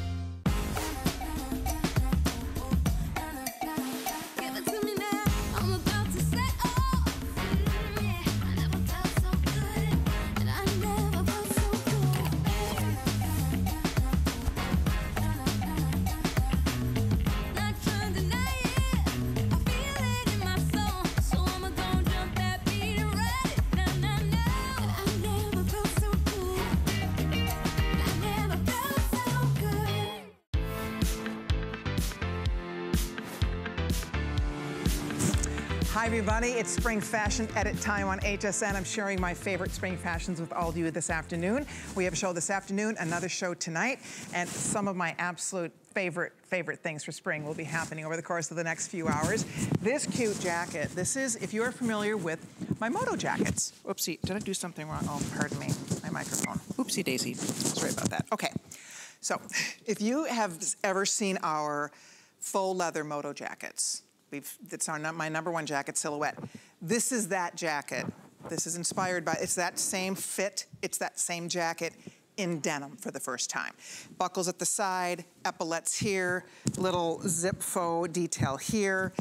Hi everybody, it's Spring Fashion Edit time on HSN. I'm sharing my favorite spring fashions with all of you this afternoon. We have a show this afternoon, another show tonight, and some of my absolute favorite things for spring will be happening over the course of the next few hours. This cute jacket, this is, if you're familiar with my moto jackets. Oopsie, did I do something wrong? Oh, pardon me, my microphone. Oopsie daisy, sorry about that. Okay, so if you have ever seen our faux leather moto jackets, it's my number one jacket silhouette. This is that jacket. This is inspired by, it's that same fit, it's that same jacket in denim for the first time. Buckles at the side, epaulettes here, little zip faux detail here,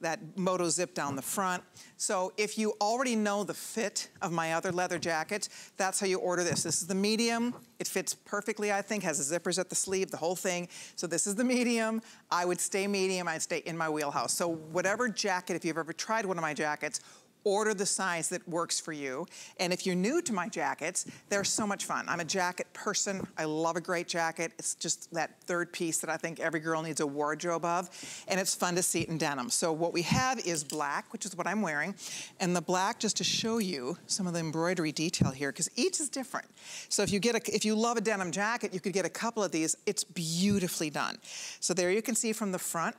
that moto zip down the front. So if you already know the fit of my other leather jackets, that's how you order this. This is the medium. It fits perfectly, I think, has the zippers at the sleeve, the whole thing. So this is the medium. I would stay medium, I'd stay in my wheelhouse. So whatever jacket, if you've ever tried one of my jackets, order the size that works for you. And if you're new to my jackets, they're so much fun. I'm a jacket person. I love a great jacket. It's just that third piece that I think every girl needs a wardrobe of. And it's fun to see it in denim. So what we have is black, which is what I'm wearing. And the black, just to show you some of the embroidery detail here, because each is different. So if you love a denim jacket, you could get a couple of these. It's beautifully done. So there you can see from the front.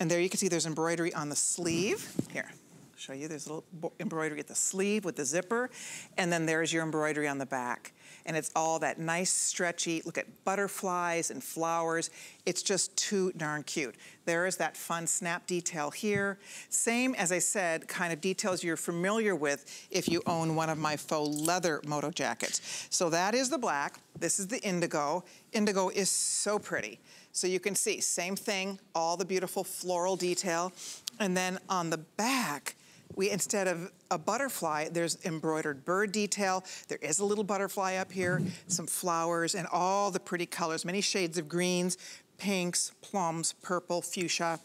And there you can see there's embroidery on the sleeve. Here. Show you, there's a little embroidery at the sleeve with the zipper, and then there's your embroidery on the back. And it's all that nice stretchy, look at butterflies and flowers. It's just too darn cute. There is that fun snap detail here. Same, as I said, kind of details you're familiar with if you own one of my faux leather moto jackets. So that is the black, this is the indigo. Indigo is so pretty. So you can see, same thing, all the beautiful floral detail. And then on the back, instead of a butterfly, there's embroidered bird detail. There is a little butterfly up here, some flowers, and all the pretty colors, many shades of greens, pinks, plums, purple, fuchsia.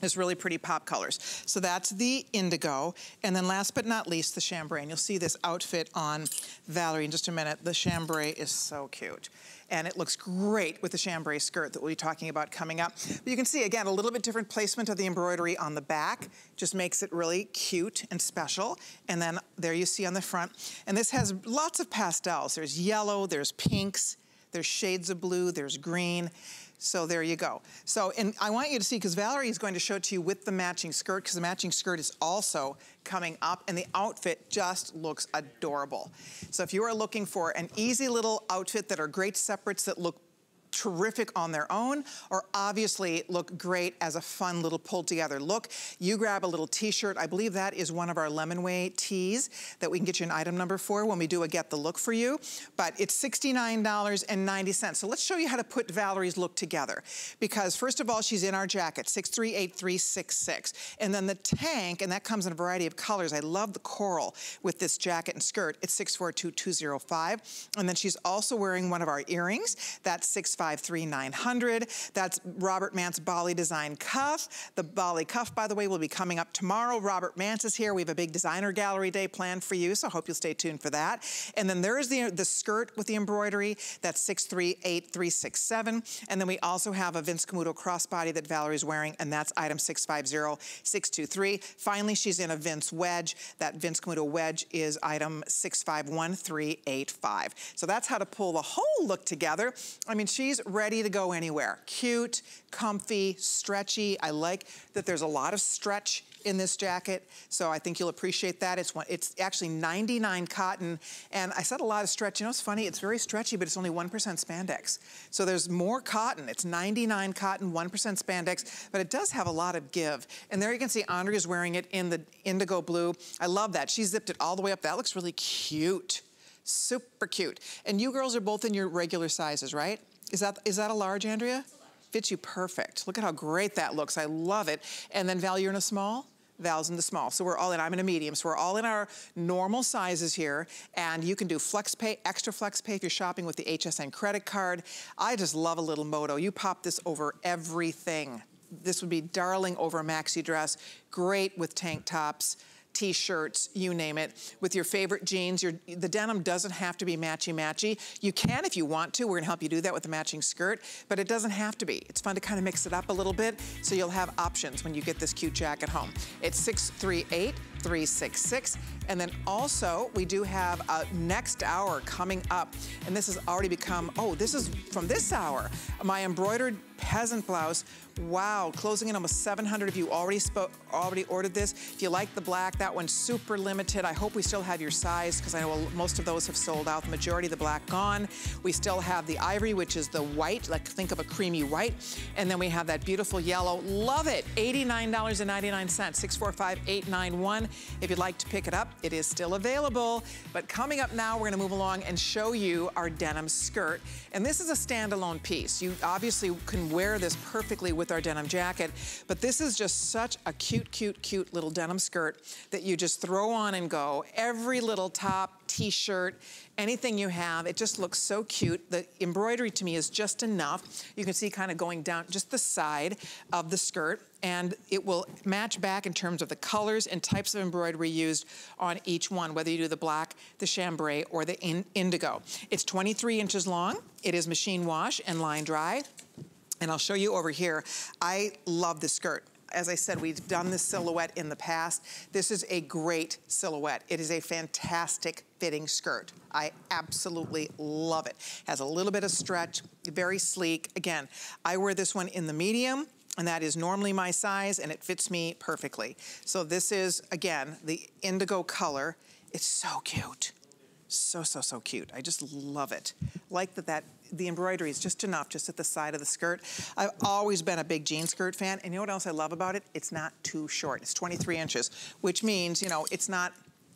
There's really pretty pop colors. So that's the indigo. And then last but not least, the chambray. And you'll see this outfit on Valerie in just a minute. The chambray is so cute. And it looks great with the chambray skirt that we'll be talking about coming up. But you can see, again, a little bit different placement of the embroidery on the back. Just makes it really cute and special. And then there you see on the front. And this has lots of pastels. There's yellow, there's pinks, there's shades of blue, there's green. So there you go. So, and I want you to see, because Valerie is going to show it to you with the matching skirt, because the matching skirt is also coming up, and the outfit just looks adorable. So if you are looking for an easy little outfit that are great separates that look terrific on their own, or obviously look great as a fun little pulled together look, you grab a little t-shirt. I believe that is one of our Lemonway tees that we can get you an item number for when we do a Get the Look for you, but it's $69.90. So let's show you how to put Valerie's look together, because first of all, she's in our jacket, 638366, and then the tank, and that comes in a variety of colors. I love the coral with this jacket and skirt. It's 642205, and then she's also wearing one of our earrings. That's 653,900. That's Robert Mance Bali design cuff. The Bali cuff, by the way, will be coming up tomorrow. Robert Mance is here. We have a big designer gallery day planned for you, so I hope you'll stay tuned for that. And then there is the skirt with the embroidery. That's 638367. And then we also have a Vince Camuto crossbody that Valerie's wearing, and that's item 650623. Finally, she's in a Vince wedge. That Vince Camuto wedge is item 651385. So that's how to pull the whole look together. I mean, she's ready to go anywhere. Cute, comfy, stretchy. I like that there's a lot of stretch in this jacket, so I think you'll appreciate that. It's actually 99 cotton, and I said a lot of stretch. You know, it's funny, it's very stretchy, but it's only 1% spandex. So there's more cotton. It's 99 cotton, 1% spandex, but it does have a lot of give. And there you can see Andrea's wearing it in the indigo blue. I love that. She zipped it all the way up. That looks really cute. Super cute. And you girls are both in your regular sizes, right? Is that a large, Andrea? Fits you perfect. Look at how great that looks. I love it. And then Val, you're in a small? Val's in the small. So we're all in, I'm in a medium. So we're all in our normal sizes here. And you can do flex pay, extra flex pay if you're shopping with the HSN credit card. I just love a little moto. You pop this over everything. This would be darling over a maxi dress. Great with tank tops, t-shirts, you name it, with your favorite jeans. The denim doesn't have to be matchy-matchy. You can if you want to. We're gonna help you do that with a matching skirt, but it doesn't have to be. It's fun to kind of mix it up a little bit, so you'll have options when you get this cute jacket home. It's 638366. And then also, we do have a next hour coming up, and this has already become, oh, this is from this hour, my embroidered peasant blouse. Wow, closing in almost 700 of you already ordered this. If you like the black, that one's super limited. I hope we still have your size, because I know most of those have sold out. The majority of the black gone. We still have the ivory, which is the white, like think of a creamy white. And then we have that beautiful yellow. Love it, $89.99, 645891. If you'd like to pick it up, it is still available. But coming up now, we're gonna move along and show you our denim skirt. And this is a standalone piece. You obviously can wear this perfectly with our denim jacket, but this is just such a cute, cute, cute little denim skirt that you just throw on and go. Every little top, t-shirt, anything you have, it just looks so cute. The embroidery to me is just enough. You can see kind of going down just the side of the skirt, and it will match back in terms of the colors and types of embroidery used on each one, whether you do the black, the chambray, or the indigo. It's 23 inches long. It is machine wash and line dry. And I'll show you over here. I love this skirt. As I said, we've done this silhouette in the past. This is a great silhouette. It is a fantastic fitting skirt. I absolutely love it. Has a little bit of stretch, very sleek. Again, I wear this one in the medium, and that is normally my size, and it fits me perfectly. So this is, again, the indigo color. It's so cute. So, so, so cute. I just love it. Like that the embroidery is just enough, just at the side of the skirt. I've always been a big jean skirt fan, and you know what else I love about it? It's not too short. It's 23 inches, which means, you know, it's not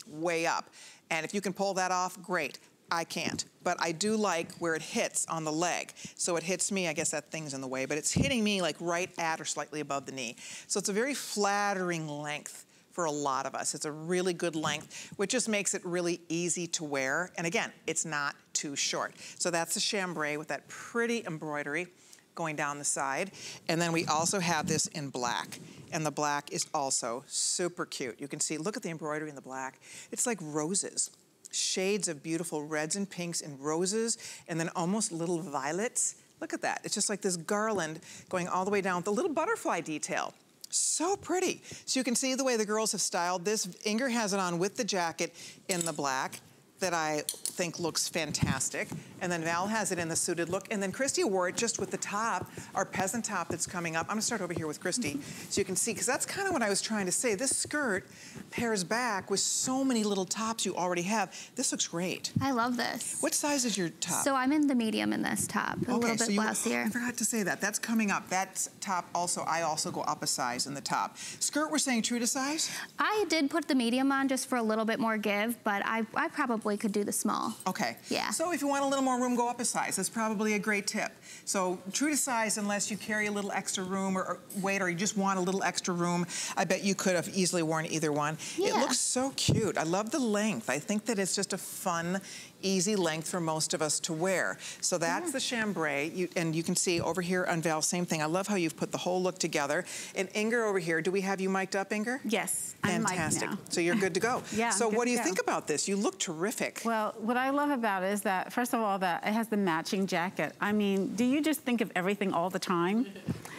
way up. And if you can pull that off, great. I can't, but I do like where it hits on the leg. So it hits me, I guess that thing's in the way, but it's hitting me like right at or slightly above the knee. So it's a very flattering length for a lot of us. It's a really good length, which just makes it really easy to wear. And again, it's not too short. So that's the chambray with that pretty embroidery going down the side. And then we also have this in black. And the black is also super cute. You can see, look at the embroidery in the black. It's like roses. Shades of beautiful reds and pinks and roses, and then almost little violets. Look at that. It's just like this garland going all the way down with a little butterfly detail. So pretty. So you can see the way the girls have styled this. Inger has it on with the jacket in the black that I think looks fantastic. And then Val has it in the suited look. And then Christy wore it just with the top, our peasant top that's coming up. I'm gonna start over here with Christy so you can see, because that's kind of what I was trying to say. This skirt pairs back with so many little tops you already have. This looks great. I love this. What size is your top? So I'm in the medium in this top, a little bit lousier. I forgot to say that. That's coming up. That top also, I also go up a size in the top. Skirt, we're saying true to size? I did put the medium on just for a little bit more give, but I probably could do the small. Okay. Yeah. So if you want a little more room, go up a size. That's probably a great tip. So true to size, unless you carry a little extra room or weight, or you just want a little extra room, I bet you could have easily worn either one. Yeah. It looks so cute. I love the length. I think that it's just a fun, easy length for most of us to wear. So that's the chambray. And you can see over here on Val, same thing. I love how you've put the whole look together. And Inger over here, do we have you mic'd up, Inger? Yes, fantastic. I'm mic'd now. So you're good to go. Yeah. So what do you think about this? You look terrific. Well, what I love about it is that, first of all, that it has the matching jacket. I mean, do you just think of everything all the time?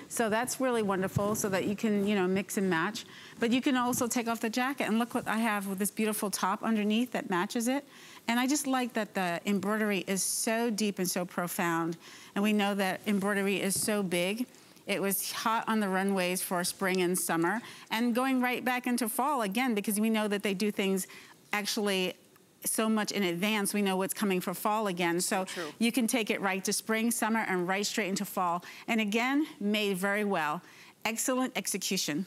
So that's really wonderful, so that you can, you know, mix and match. But you can also take off the jacket, and look what I have with this beautiful top underneath that matches it. And I just like that the embroidery is so deep and so profound. And we know that embroidery is so big. It was hot on the runways for spring and summer, and going right back into fall again, because we know that they do things actually so much in advance. We know what's coming for fall again. So you can take it right to spring, summer, and right straight into fall. And again, made very well. Excellent execution.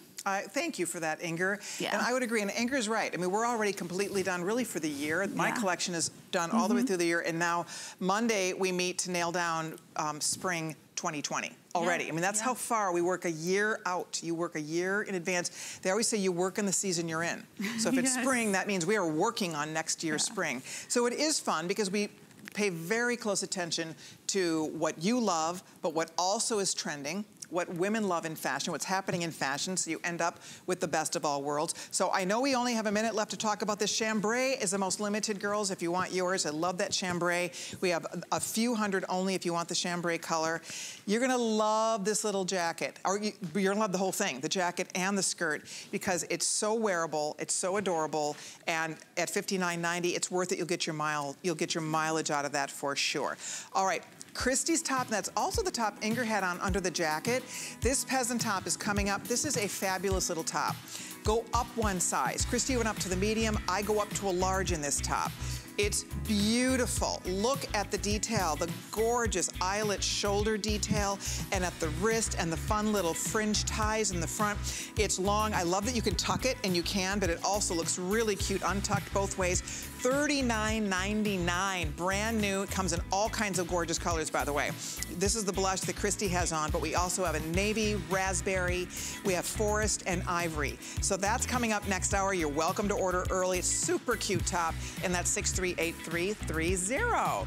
Thank you for that, Inger. Yeah. And I would agree, and Inger's right. I mean, we're already completely done really for the year. My collection is done all the way through the year, and now Monday we meet to nail down spring 2020 already. Yeah. I mean, that's how far we work a year out. You work a year in advance. They always say you work in the season you're in. So if it's spring, that means we are working on next year's spring. So it is fun because we pay very close attention to what you love, but what also is trending, what women love in fashion, what's happening in fashion, so you end up with the best of all worlds. So I know we only have a minute left to talk about this. Chambray is the most limited, girls, if you want yours. I love that chambray. We have a few hundred only if you want the chambray color. You're gonna love this little jacket, or you're gonna love the whole thing, the jacket and the skirt, because it's so wearable, it's so adorable, and at $59.90, it's worth it. You'll get your mileage out of that for sure. All right. Christy's top, and that's also the top Inger had on under the jacket. This peasant top is coming up. This is a fabulous little top. go up one size. Christy went up to the medium. I go up to a large in this top. It's beautiful. Look at the detail, the gorgeous eyelet shoulder detail, and at the wrist, and the fun little fringe ties in the front. It's long. I love that you can tuck it, and you can, but it also looks really cute untucked both ways. $39.99, brand new. It comes in all kinds of gorgeous colors, by the way. This is the blush that Christy has on, but we also have a navy, raspberry, we have forest, and ivory. So that's coming up next hour. You're welcome to order early. It's super cute top, and that's 638-330.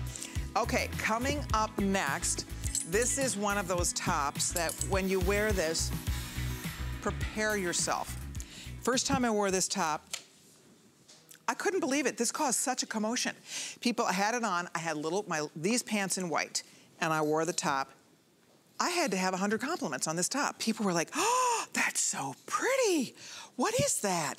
Okay, coming up next, this is one of those tops that when you wear this, prepare yourself. First time I wore this top, I couldn't believe it. This caused such a commotion. People, I had it on, I had these pants in white, and I wore the top. I had to have 100 compliments on this top. People were like, oh, that's so pretty. What is that?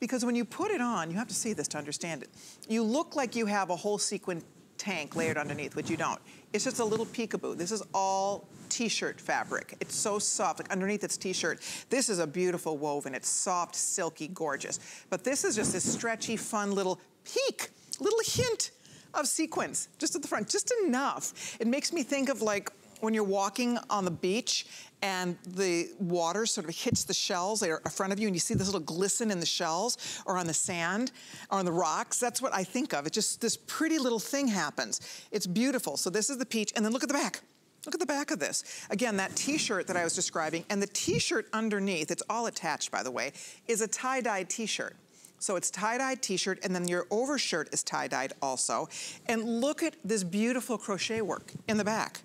Because when you put it on, you have to see this to understand it. You look like you have a whole sequin tank layered underneath, which you don't. It's just a little peekaboo. This is all t-shirt fabric. It's so soft, like underneath it's t-shirt. This is a beautiful woven. It's soft, silky, gorgeous. But this is just this stretchy, fun little peek, little hint of sequins, just at the front, just enough. It makes me think of like when you're walking on the beach and the water sort of hits the shells that are in front of you and you see this little glisten in the shells or on the sand or on the rocks. That's what I think of. It's just this pretty little thing happens. It's beautiful. So this is the peach, and then look at the back. Look at the back of this. Again, that t-shirt that I was describing, and the t-shirt underneath, it's all attached by the way, is a tie-dye t-shirt. So it's tie-dyed t-shirt, and then your overshirt is tie-dyed also. And look at this beautiful crochet work in the back.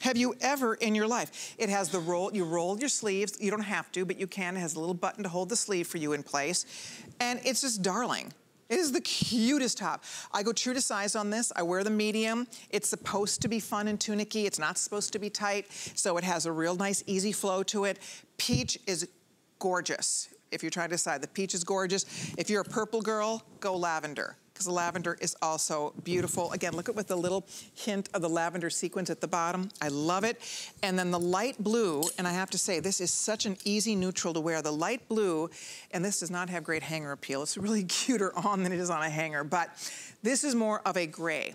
Have you ever in your life? It has the roll, you roll your sleeves. You don't have to, but you can. It has a little button to hold the sleeve for you in place. And it's just darling. It is the cutest top. I go true to size on this. I wear the medium. It's supposed to be fun and tunicky. It's not supposed to be tight. So it has a real nice, easy flow to it. Peach is gorgeous. If you're trying to decide, the peach is gorgeous. If you're a purple girl, go lavender. Because the lavender is also beautiful. Again, look at with the little hint of the lavender sequins at the bottom. I love it. And then the light blue, and I have to say, this is such an easy neutral to wear. The light blue, and this does not have great hanger appeal. It's really cuter on than it is on a hanger, but this is more of a gray.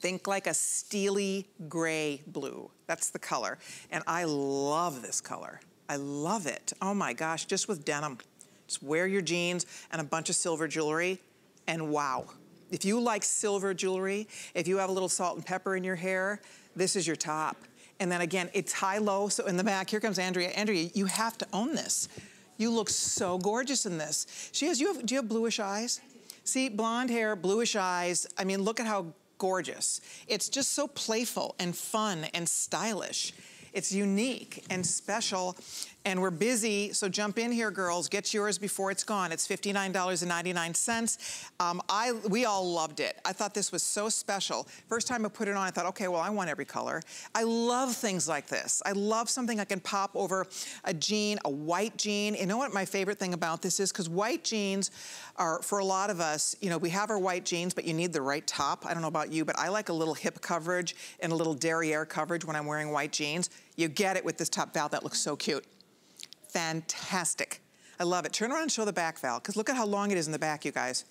Think like a steely gray blue. That's the color. And I love this color. I love it. Oh my gosh, just with denim. Just wear your jeans and a bunch of silver jewelry. And wow, if you like silver jewelry, if you have a little salt and pepper in your hair, this is your top. And then again, it's high-low, so in the back, here comes Andrea. Andrea, you have to own this. You look so gorgeous in this. She has, do you have bluish eyes? See, blonde hair, bluish eyes. I mean, look at how gorgeous. It's just so playful and fun and stylish. It's unique and special, and we're busy, so jump in here, girls. Get yours before it's gone. It's $59.99. We all loved it. I thought this was so special. First time I put it on, I thought, okay, well, I want every color. I love things like this. I love something I can pop over a jean, a white jean. You know what my favorite thing about this is? Because white jeans are, for a lot of us, you know, we have our white jeans, but you need the right top. I don't know about you, but I like a little hip coverage and a little derriere coverage when I'm wearing white jeans. You get it with this top. Val, that looks so cute. Fantastic. I love it. Turn around and show the back, Val, because look at how long it is in the back, you guys.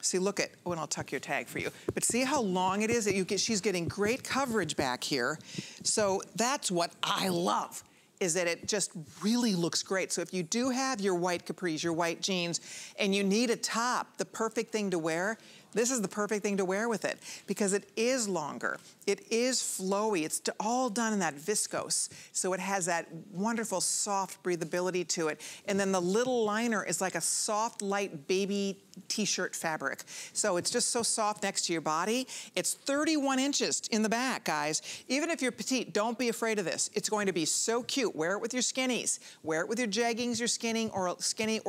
See, look at, oh, and I'll tuck your tag for you. But see how long it is that you get, she's getting great coverage back here. So that's what I love, is that it just really looks great. So if you do have your white capris, your white jeans, and you need a top, the perfect thing to wear, this is the perfect thing to wear with it, because it is longer, it is flowy, it's all done in that viscose, so it has that wonderful soft breathability to it. And then the little liner is like a soft, light baby t-shirt fabric. So it's just so soft next to your body. It's 31 inches in the back, guys. Even if you're petite, don't be afraid of this. It's going to be so cute. Wear it with your skinnies. Wear it with your jeggings, your skinny or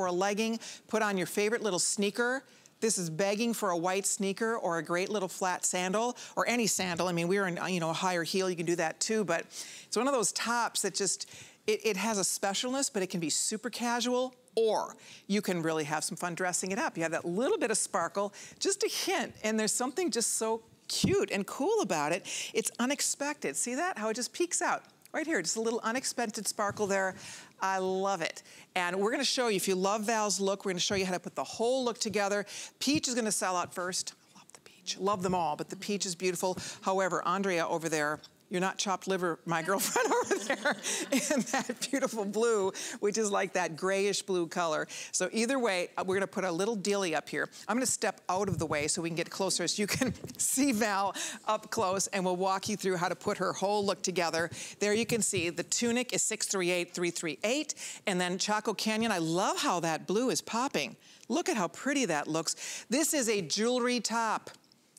a legging. Put on your favorite little sneaker. This is begging for a white sneaker or a great little flat sandal or any sandal. I mean, we're in, you know, a higher heel. You can do that too, but it's one of those tops that just, it has a specialness, but it can be super casual, or you can really have some fun dressing it up. You have that little bit of sparkle, just a hint, and there's something just so cute and cool about it. It's unexpected. See that? How it just peeks out. right here, just a little unexpected sparkle there. I love it. And we're gonna show you, if you love Val's look, we're gonna show you how to put the whole look together. Peach is gonna sell out first. I love the peach, love them all, but the peach is beautiful. However, Andrea over there, you're not chopped liver, my girlfriend over there, in that beautiful blue, which is like that grayish blue color. So either way, we're gonna put a little dilly up here. I'm gonna step out of the way so we can get closer so you can see Val up close, and we'll walk you through how to put her whole look together. There you can see the tunic is 638338, and then Chaco Canyon. I love how that blue is popping. Look at how pretty that looks. This is a jewelry top.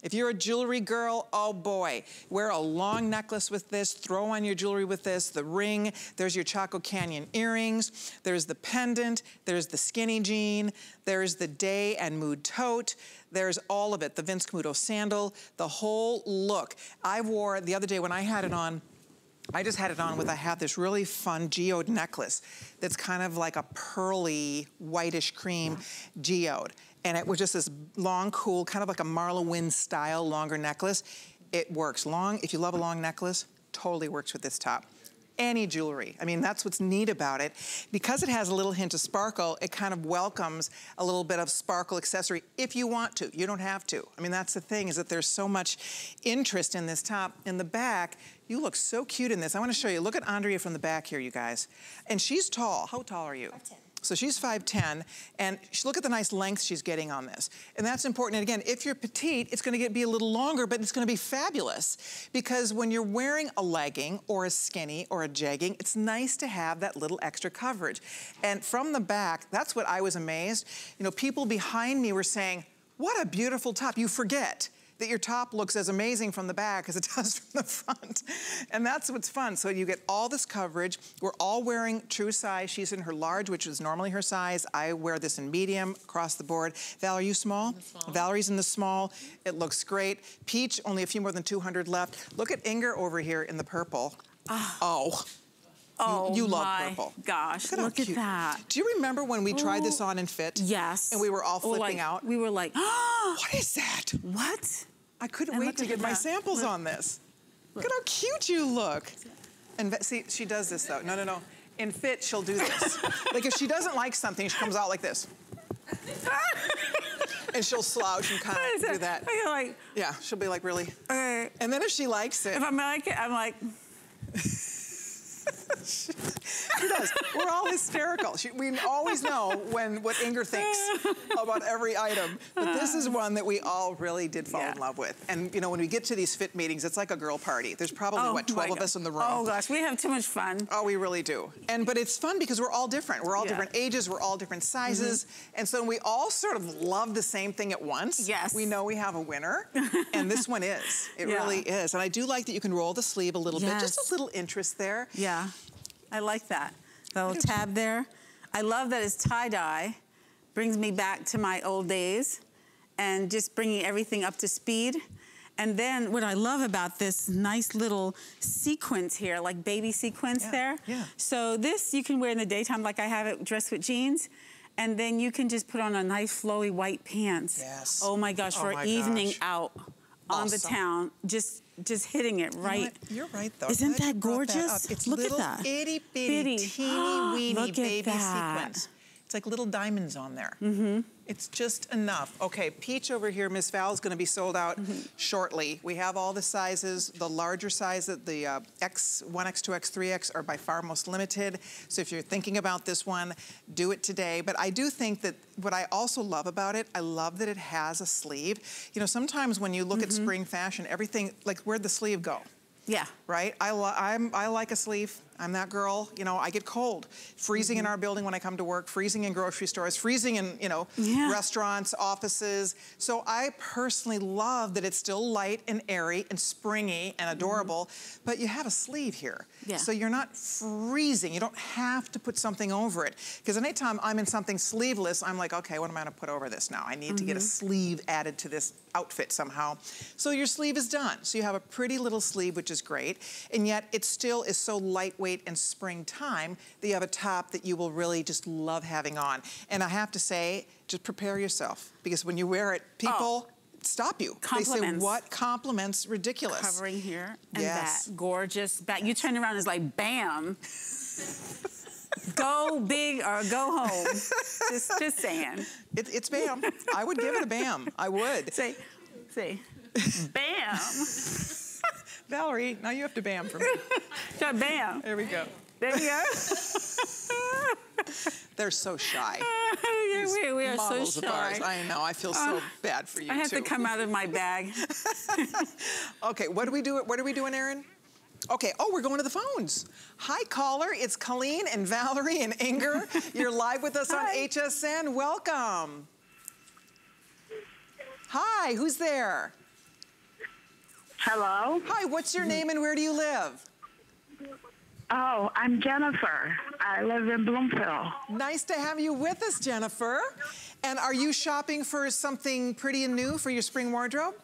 If you're a jewelry girl, oh boy, wear a long necklace with this, throw on your jewelry with this, the ring, there's your Chaco Canyon earrings, there's the pendant, there's the skinny jean, there's the day and mood tote, there's all of it, the Vince Camuto sandal, the whole look. I wore, the other day when I had it on, I just had it on with, I have this really fun geode necklace that's kind of like a pearly, whitish cream geode. And it was just this long, cool, kind of like a Marla Wynn style, longer necklace. It works. Long, if you love a long necklace, totally works with this top. Any jewelry. I mean, that's what's neat about it. Because it has a little hint of sparkle, it kind of welcomes a little bit of sparkle accessory if you want to. You don't have to. I mean, that's the thing, is that there's so much interest in this top. In the back, you look so cute in this. I want to show you. Look at Andrea from the back here, you guys. And she's tall. How tall are you? 5'10". So she's 5'10", and look at the nice length she's getting on this. And that's important. And again, if you're petite, it's gonna be a little longer, but it's gonna be fabulous. Because when you're wearing a legging or a skinny or a jegging, it's nice to have that little extra coverage. And from the back, that's what I was amazed. You know, people behind me were saying, what a beautiful top. You forget that your top looks as amazing from the back as it does from the front. And that's what's fun. So you get all this coverage. We're all wearing true size. She's in her large, which is normally her size. I wear this in medium across the board. Val, are you small? Small. Valerie's in the small. It looks great. Peach, only a few more than 200 left. Look at Inger over here in the purple. Oh. Oh, you love purple. Gosh, look at that. Do you remember when we tried this on in Fit? Yes. And we were all flipping out? We were like, what is that? What? I couldn't wait to get my samples on this. Look at how cute you look. And see, she does this though. No, no, no. In Fit, she'll do this. Like if she doesn't like something, she comes out like this. And she'll slouch and kind of do that. Like, yeah, she'll be like, really? Okay. And then if she likes it. If I like it, I'm like. She does. We're all hysterical. We always know what Inger thinks about every item. But this is one that we all really did fall in love with. And, you know, when we get to these Fit meetings, it's like a girl party. There's probably, 12 of us in the room. Oh, gosh, we have too much fun. Oh, we really do. But it's fun because we're all different. We're all different ages. We're all different sizes. And so we all sort of love the same thing at once. Yes. We know we have a winner. And this one is. It really is. And I do like that you can roll the sleeve a little bit. Just a little interest there. Yeah. I like that. The little tab there. I love that it's tie-dye. Brings me back to my old days and just bringing everything up to speed. And then what I love about this nice little sequence here, like baby sequence there. Yeah. So this you can wear in the daytime, like I have it dressed with jeans. And then you can just put on a nice flowy white pants. Yes. Oh my gosh, for evening out on the town. Just hitting it right. You're right, though. Isn't that gorgeous? Look at that. It's little itty bitty, teeny weeny baby sequins. It's like little diamonds on there. Mm-hmm. It's just enough. Okay, Peach over here, Miss Val's gonna be sold out shortly. We have all the sizes. The larger size, the X, 1X, 2X, 3X are by far most limited. So if you're thinking about this one, do it today. But I do think that what I also love about it, I love that it has a sleeve. You know, sometimes when you look at spring fashion, everything, like where'd the sleeve go? Yeah. Right? I like a sleeve. I'm that girl. You know, I get cold. Freezing in our building when I come to work, freezing in grocery stores, freezing in, you know, restaurants, offices. So I personally love that it's still light and airy and springy and adorable, but you have a sleeve here. Yeah. So you're not freezing. You don't have to put something over it. Because anytime I'm in something sleeveless, I'm like, okay, what am I going to put over this now? I need to get a sleeve added to this outfit somehow. So your sleeve is done. So you have a pretty little sleeve, which is great. And yet it still is so lightweight and springtime that you have a top that you will really just love having on. And I have to say, just prepare yourself, because when you wear it, people stop you. Compliments. They say, what compliments? Ridiculous. Covering here and yes. that. Gorgeous back. You turn around and it's like, bam. Go big or go home. Just saying. It's bam. I would give it a bam. I would. Say, bam. Valerie, now you have to bam for me. So bam. There we go. There you go. They're so shy. Yeah, we are so shy. Of ours. I know. I feel so bad for you. I have to come out of my bag. Okay. What do we do? What are we doing, Erin? Okay. Oh, we're going to the phones. Hi, caller. It's Colleen and Valerie and Inger. You're live with us on HSN. Welcome. Hi. Who's there? Hello. Hi. What's your name and where do you live? Oh, I'm Jennifer. I live in Bloomfield. Nice to have you with us, Jennifer. And are you shopping for something pretty and new for your spring wardrobe?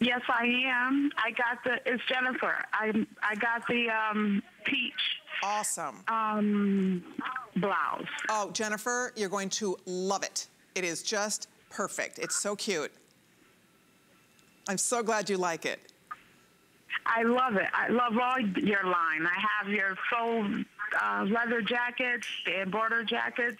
Yes, I am. I got the, it's Jennifer. I got the peach. Awesome. Blouse. Oh, Jennifer, you're going to love it. It is just perfect. It's so cute. I'm so glad you like it. I love it. I love all your line. I have your full leather jackets, the border jackets.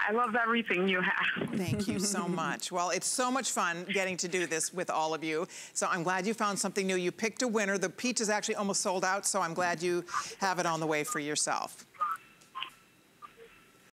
I love everything you have. Thank you so much. Well, it's so much fun getting to do this with all of you. So I'm glad you found something new. You picked a winner. The peach is actually almost sold out, so I'm glad you have it on the way for yourself.